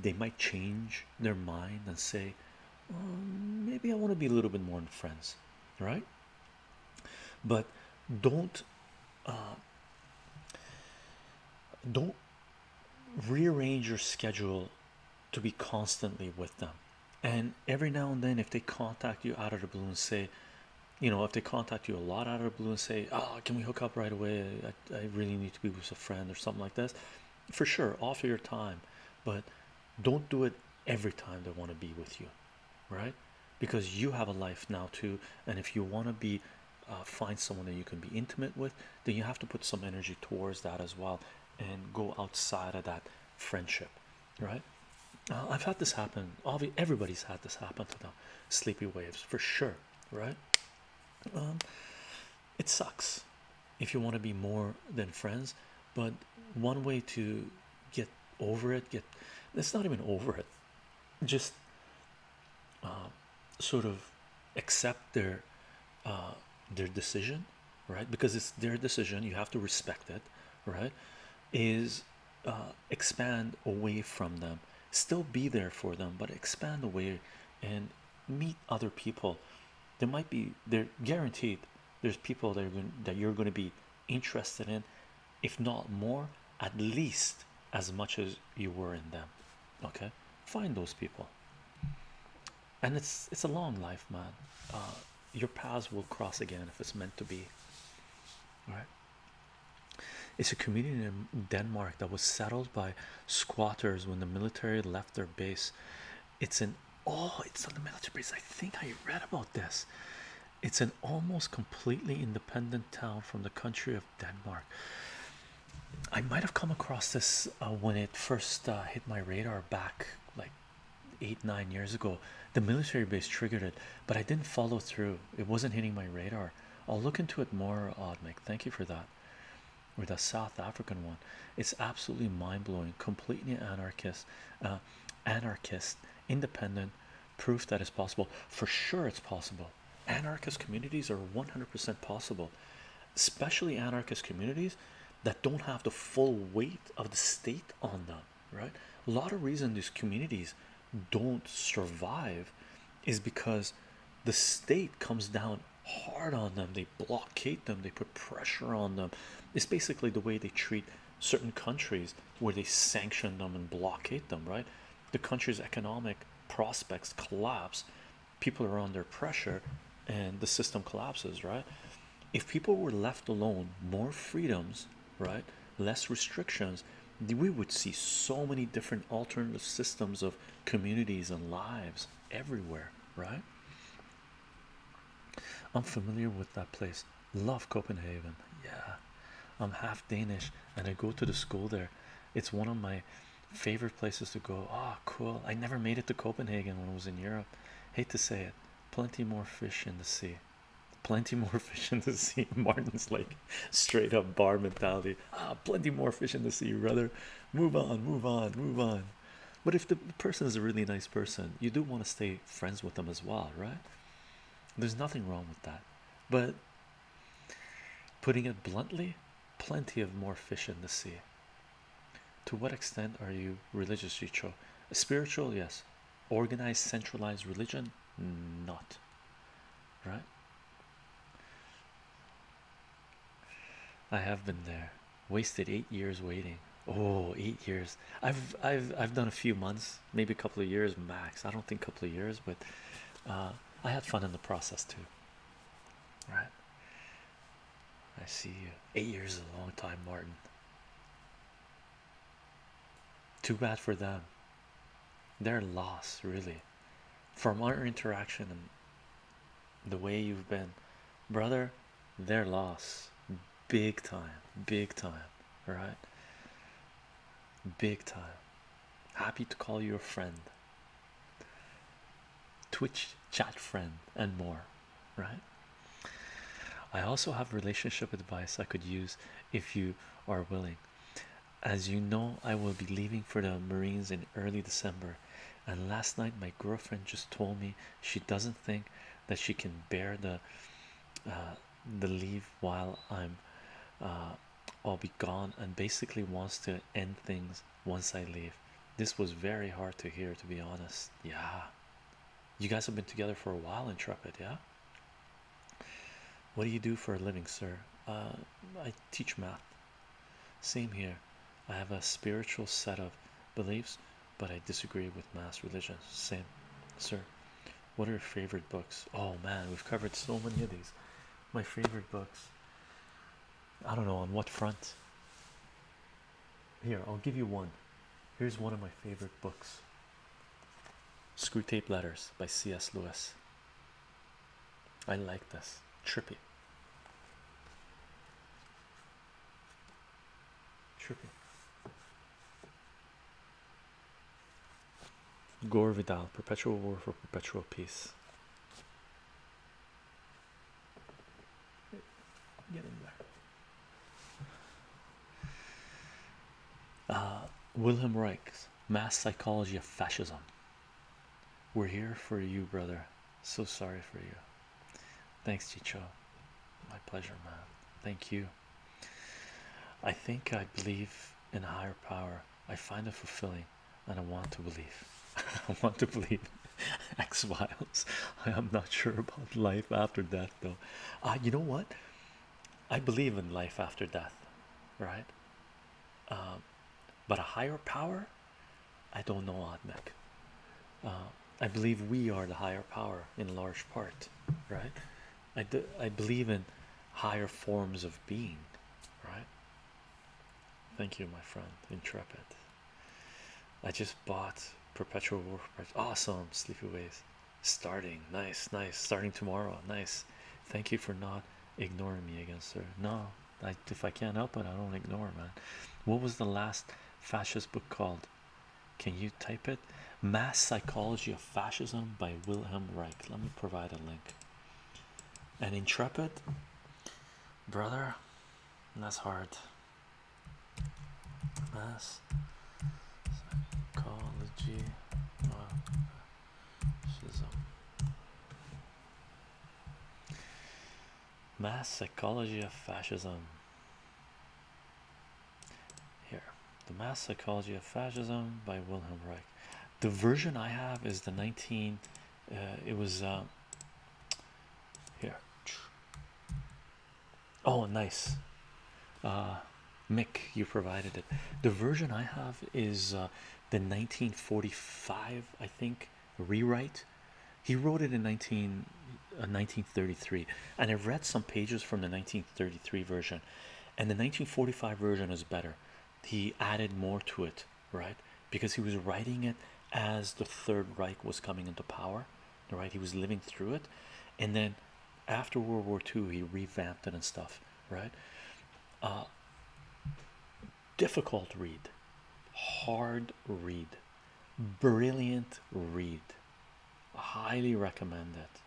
they might change their mind and say, maybe I want to be a little bit more than friends, right? But don't rearrange your schedule to be constantly with them. And every now and then, if they contact you out of the blue and say, you know, if they contact you a lot out of the blue and say, oh, can we hook up right away? I really need to be with a friend or something like this. For sure, offer your time, but don't do it every time they want to be with you, right? Because you have a life now too, and if you want to be find someone that you can be intimate with, then you have to put some energy towards that as well and go outside of that friendship, right? I've had this happen. Obviously, everybody's had this happen to them. Sleepy waves, for sure, right? It sucks if you want to be more than friends, but one way to get over it, it's not even over it, just sort of accept their decision, right? Because it's their decision, you have to respect it, right? Is expand away from them, still be there for them, but expand away and meet other people. There might be, they're guaranteed there's people that are going, that you're going to be interested in, if not more, at least as much as you were in them. Okay, find those people, and it's a long life, man. Your paths will cross again if it's meant to be. All right. It's a community in Denmark that was settled by squatters when the military left their base. It's on the military base. I think I read about this. It's an almost completely independent town from the country of Denmark. I might have come across this when it first hit my radar back like 8-9 years ago. The military base triggered it, but I didn't follow through. It wasn't hitting my radar. I'll look into it more, Odmic. Thank you for that. Or the South African one. It's absolutely mind-blowing, completely anarchist, independent, proof that it's possible. For sure it's possible. Anarchist communities are 100% possible, especially anarchist communities that don't have the full weight of the state on them, right? A lot of reason these communities don't survive is because the state comes down hard on them. They blockade them, they put pressure on them. It's basically the way they treat certain countries where they sanction them and blockade them, right? The country's economic prospects collapse, people are under pressure, and the system collapses, right? if people were left alone, more freedoms, right, less restrictions, we would see so many different alternative systems of communities and lives everywhere, right? I'm familiar with that place. Love Copenhagen. Yeah, I'm half Danish and I go to the school there. It's one of my favorite places to go. Ah, oh, cool. I never made it to Copenhagen when I was in Europe. Hate to say it. Plenty more fish in the sea. Plenty more fish in the sea. Martin's like straight up bar mentality. Ah, plenty more fish in the sea, brother. Move on, move on, move on. But if the person is a really nice person, you do want to stay friends with them as well, right? There's nothing wrong with that. But putting it bluntly, plenty of more fish in the sea. To what extent are you religious, Richo? Spiritual, yes. Organized, centralized religion, not. Right? I have been there. Wasted 8 years waiting. Oh, 8 years. I've done a few months, maybe a couple of years max. I don't think a couple of years, but I had fun in the process too. Right? I see you. 8 years is a long time, Martin. Too bad for them. Their loss, really. From our interaction and the way you've been, brother, their loss. Big time, big time, right? Big time. Happy to call you a friend. Twitch chat friend and more, right? I also have relationship advice I could use if you are willing. As you know, I will be leaving for the Marines in early December, and last night my girlfriend just told me she doesn't think that she can bear the leave while I'm I'll be gone, and basically wants to end things once I leave. This was very hard to hear, to be honest. Yeah, you guys have been together for a while, Intrepid, yeah? What do you do for a living, sir? I teach math. Same here. I have a spiritual set of beliefs, but I disagree with mass religion. Same, sir. What are your favorite books? Oh man, we've covered so many of these. My favorite books. I don't know on what front. Here, I'll give you one. Here's one of my favorite books. Screw Tape Letters by C. S. Lewis. I like this. Trippy. Gore Vidal, Perpetual War for Perpetual Peace. Get in there. Wilhelm Reich's Mass Psychology of Fascism. We're here for you, brother. So sorry for you. Thanks, Chicho. My pleasure, man. Thank you. I think I believe in a higher power. I find it fulfilling, and I want to believe. I want to believe. X-Files. I am not sure about life after death, though. You know what? I believe in life after death, right? But a higher power? I don't know, Admek. I believe we are the higher power in large part, right? I believe in higher forms of being, right? Thank you, my friend, Intrepid. I just bought Perpetual War. Awesome, Sleepy Ways. Starting, nice, nice. Starting tomorrow, nice. Thank you for not ignoring me again, sir. No, if I can't help it, I don't ignore, man. What was the last fascist book called? Can you type it? Mass Psychology of Fascism by Wilhelm Reich. Let me provide a link. And Intrepid, brother, that's hard. Mass Psychology of Fascism. Mass Psychology of Fascism. Here, The Mass Psychology of Fascism by Wilhelm Reich. The version I have is the here. Oh, nice. Mick, you provided it. The version I have is the 1945, I think, rewrite. He wrote it in 19 1933, and I read some pages from the 1933 version, and the 1945 version is better. He added more to it, right? Because he was writing it as the Third Reich was coming into power, right? He was living through it, and then after World War II, he revamped it and stuff, right? Difficult read, hard read, brilliant read. Highly recommend it,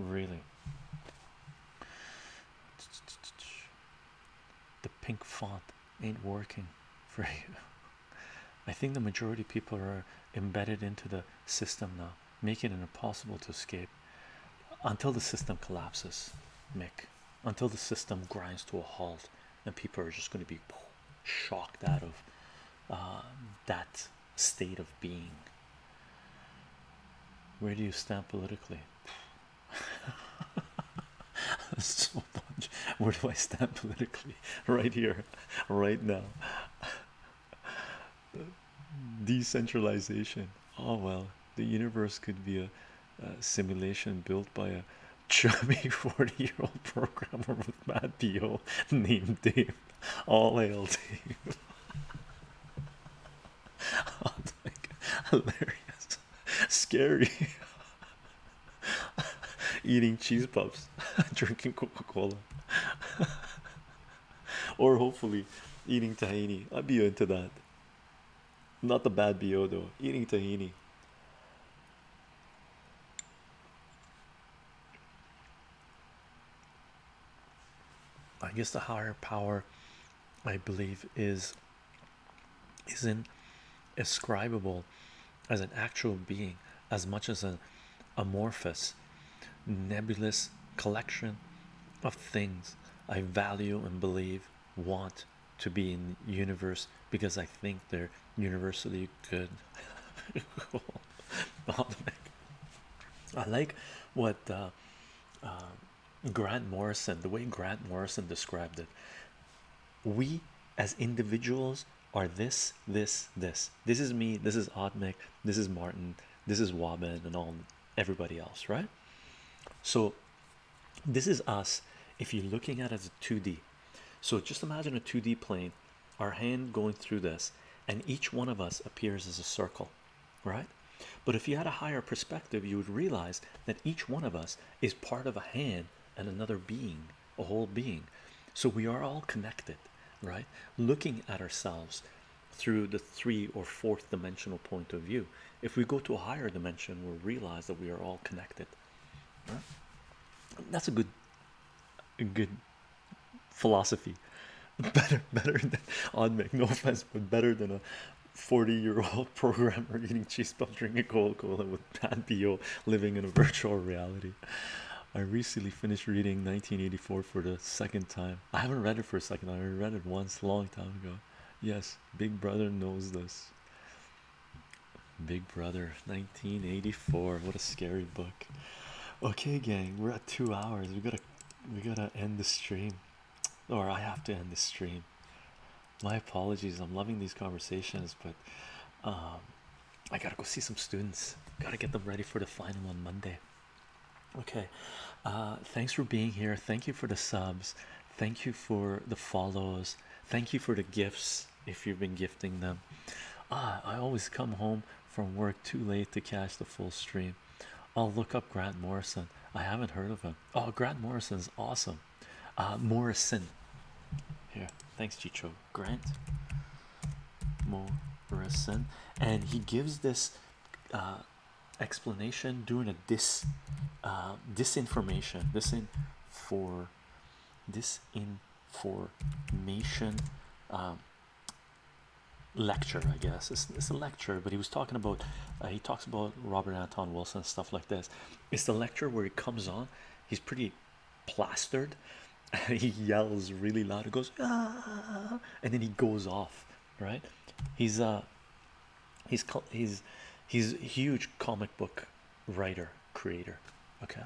really. The pink font ain't working for you. I think the majority of people are embedded into the system now, making it impossible to escape until the system collapses, Mick. Until the system grinds to a halt, and people are just going to be shocked out of that state of being. Where do you stand politically? So much. Where do I stand politically? Right here, right now. Decentralization. Oh well, the universe could be a simulation built by a chubby 40-year-old programmer with mad PO named Dave. All hail Dave. Oh my God. Hilarious. Scary. Eating cheese puffs, drinking Coca-Cola, or hopefully eating tahini. I'd be into that. Not the bad BO though, eating tahini. I guess the higher power, I believe, isn't ascribable as an actual being as much as an amorphous, nebulous collection of things I value and believe, want to be in the universe because I think they're universally good. I like what Grant Morrison, the way Grant Morrison described it. We as individuals are this, this, this. This is me, this is Otmik, this is Martin, this is Wabin, and all everybody else, right? So this is us if you're looking at it as a 2D. So just imagine a 2D plane, our hand going through this, and each one of us appears as a circle, right? But if you had a higher perspective, you would realize that each one of us is part of a hand and another being, a whole being. So we are all connected, right? Looking at ourselves through the 3- or 4th dimensional point of view. If we go to a higher dimension, we'll realize that we are all connected. Right? That's a good philosophy. Better than Otmik, no offense, but better than a 40-year-old programmer eating cheese puff, drinking Coca-Cola with bad PO, living in a virtual reality. I recently finished reading 1984 for the second time. I haven't read it for a second. I read it once a long time ago. Yes, Big Brother knows this. Big Brother, 1984. What a scary book. Okay, gang, we're at 2 hours. We gotta end the stream, or I have to end the stream. My apologies. I'm loving these conversations, but I gotta go see some students. Gotta get them ready for the final on Monday. Okay, thanks for being here. Thank you for the subs. Thank you for the follows. Thank you for the gifts if you've been gifting them. I always come home from work too late to catch the full stream. I'll look up Grant Morrison. I haven't heard of him. Oh, Grant Morrison's awesome. Morrison. Here, thanks, Chicho. Grant Morrison, and he gives this explanation doing a disinformation lecture. I guess it's a lecture, but he was talking about he talks about Robert Anton Wilson, stuff like this. It's the lecture where he comes on, he's pretty plastered, and he yells really loud. He goes ah, and then he goes off, right? He's a huge comic book writer, creator. Okay,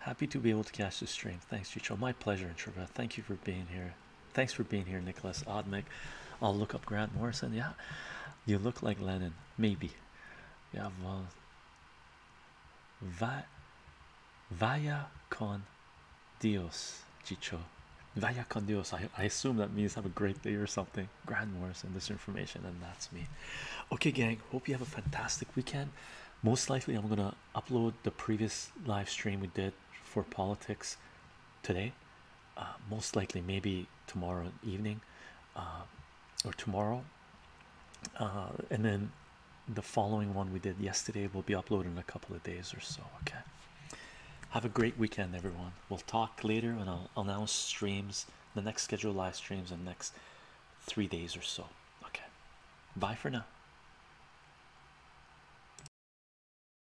happy to be able to catch the stream. Thanks, Chicho. My pleasure, Introverted. Thank you for being here. Thanks for being here, Nicholas. Otmik, I'll look up Grant Morrison. Yeah, you look like Lennon, maybe. Yeah, well, Vaya con Dios, Chicho. Vaya con Dios. I assume that means have a great day or something. Grant Morrison, this information, and that's me. Okay, gang, hope you have a fantastic weekend. Most likely I'm gonna upload the previous live stream we did for politics today, most likely maybe tomorrow evening, or tomorrow, and then the following one we did yesterday will be uploaded in a couple of days or so. Okay, have a great weekend, everyone. We'll talk later, and I'll announce streams, the next scheduled live streams in the next 3 days or so. Okay, bye for now.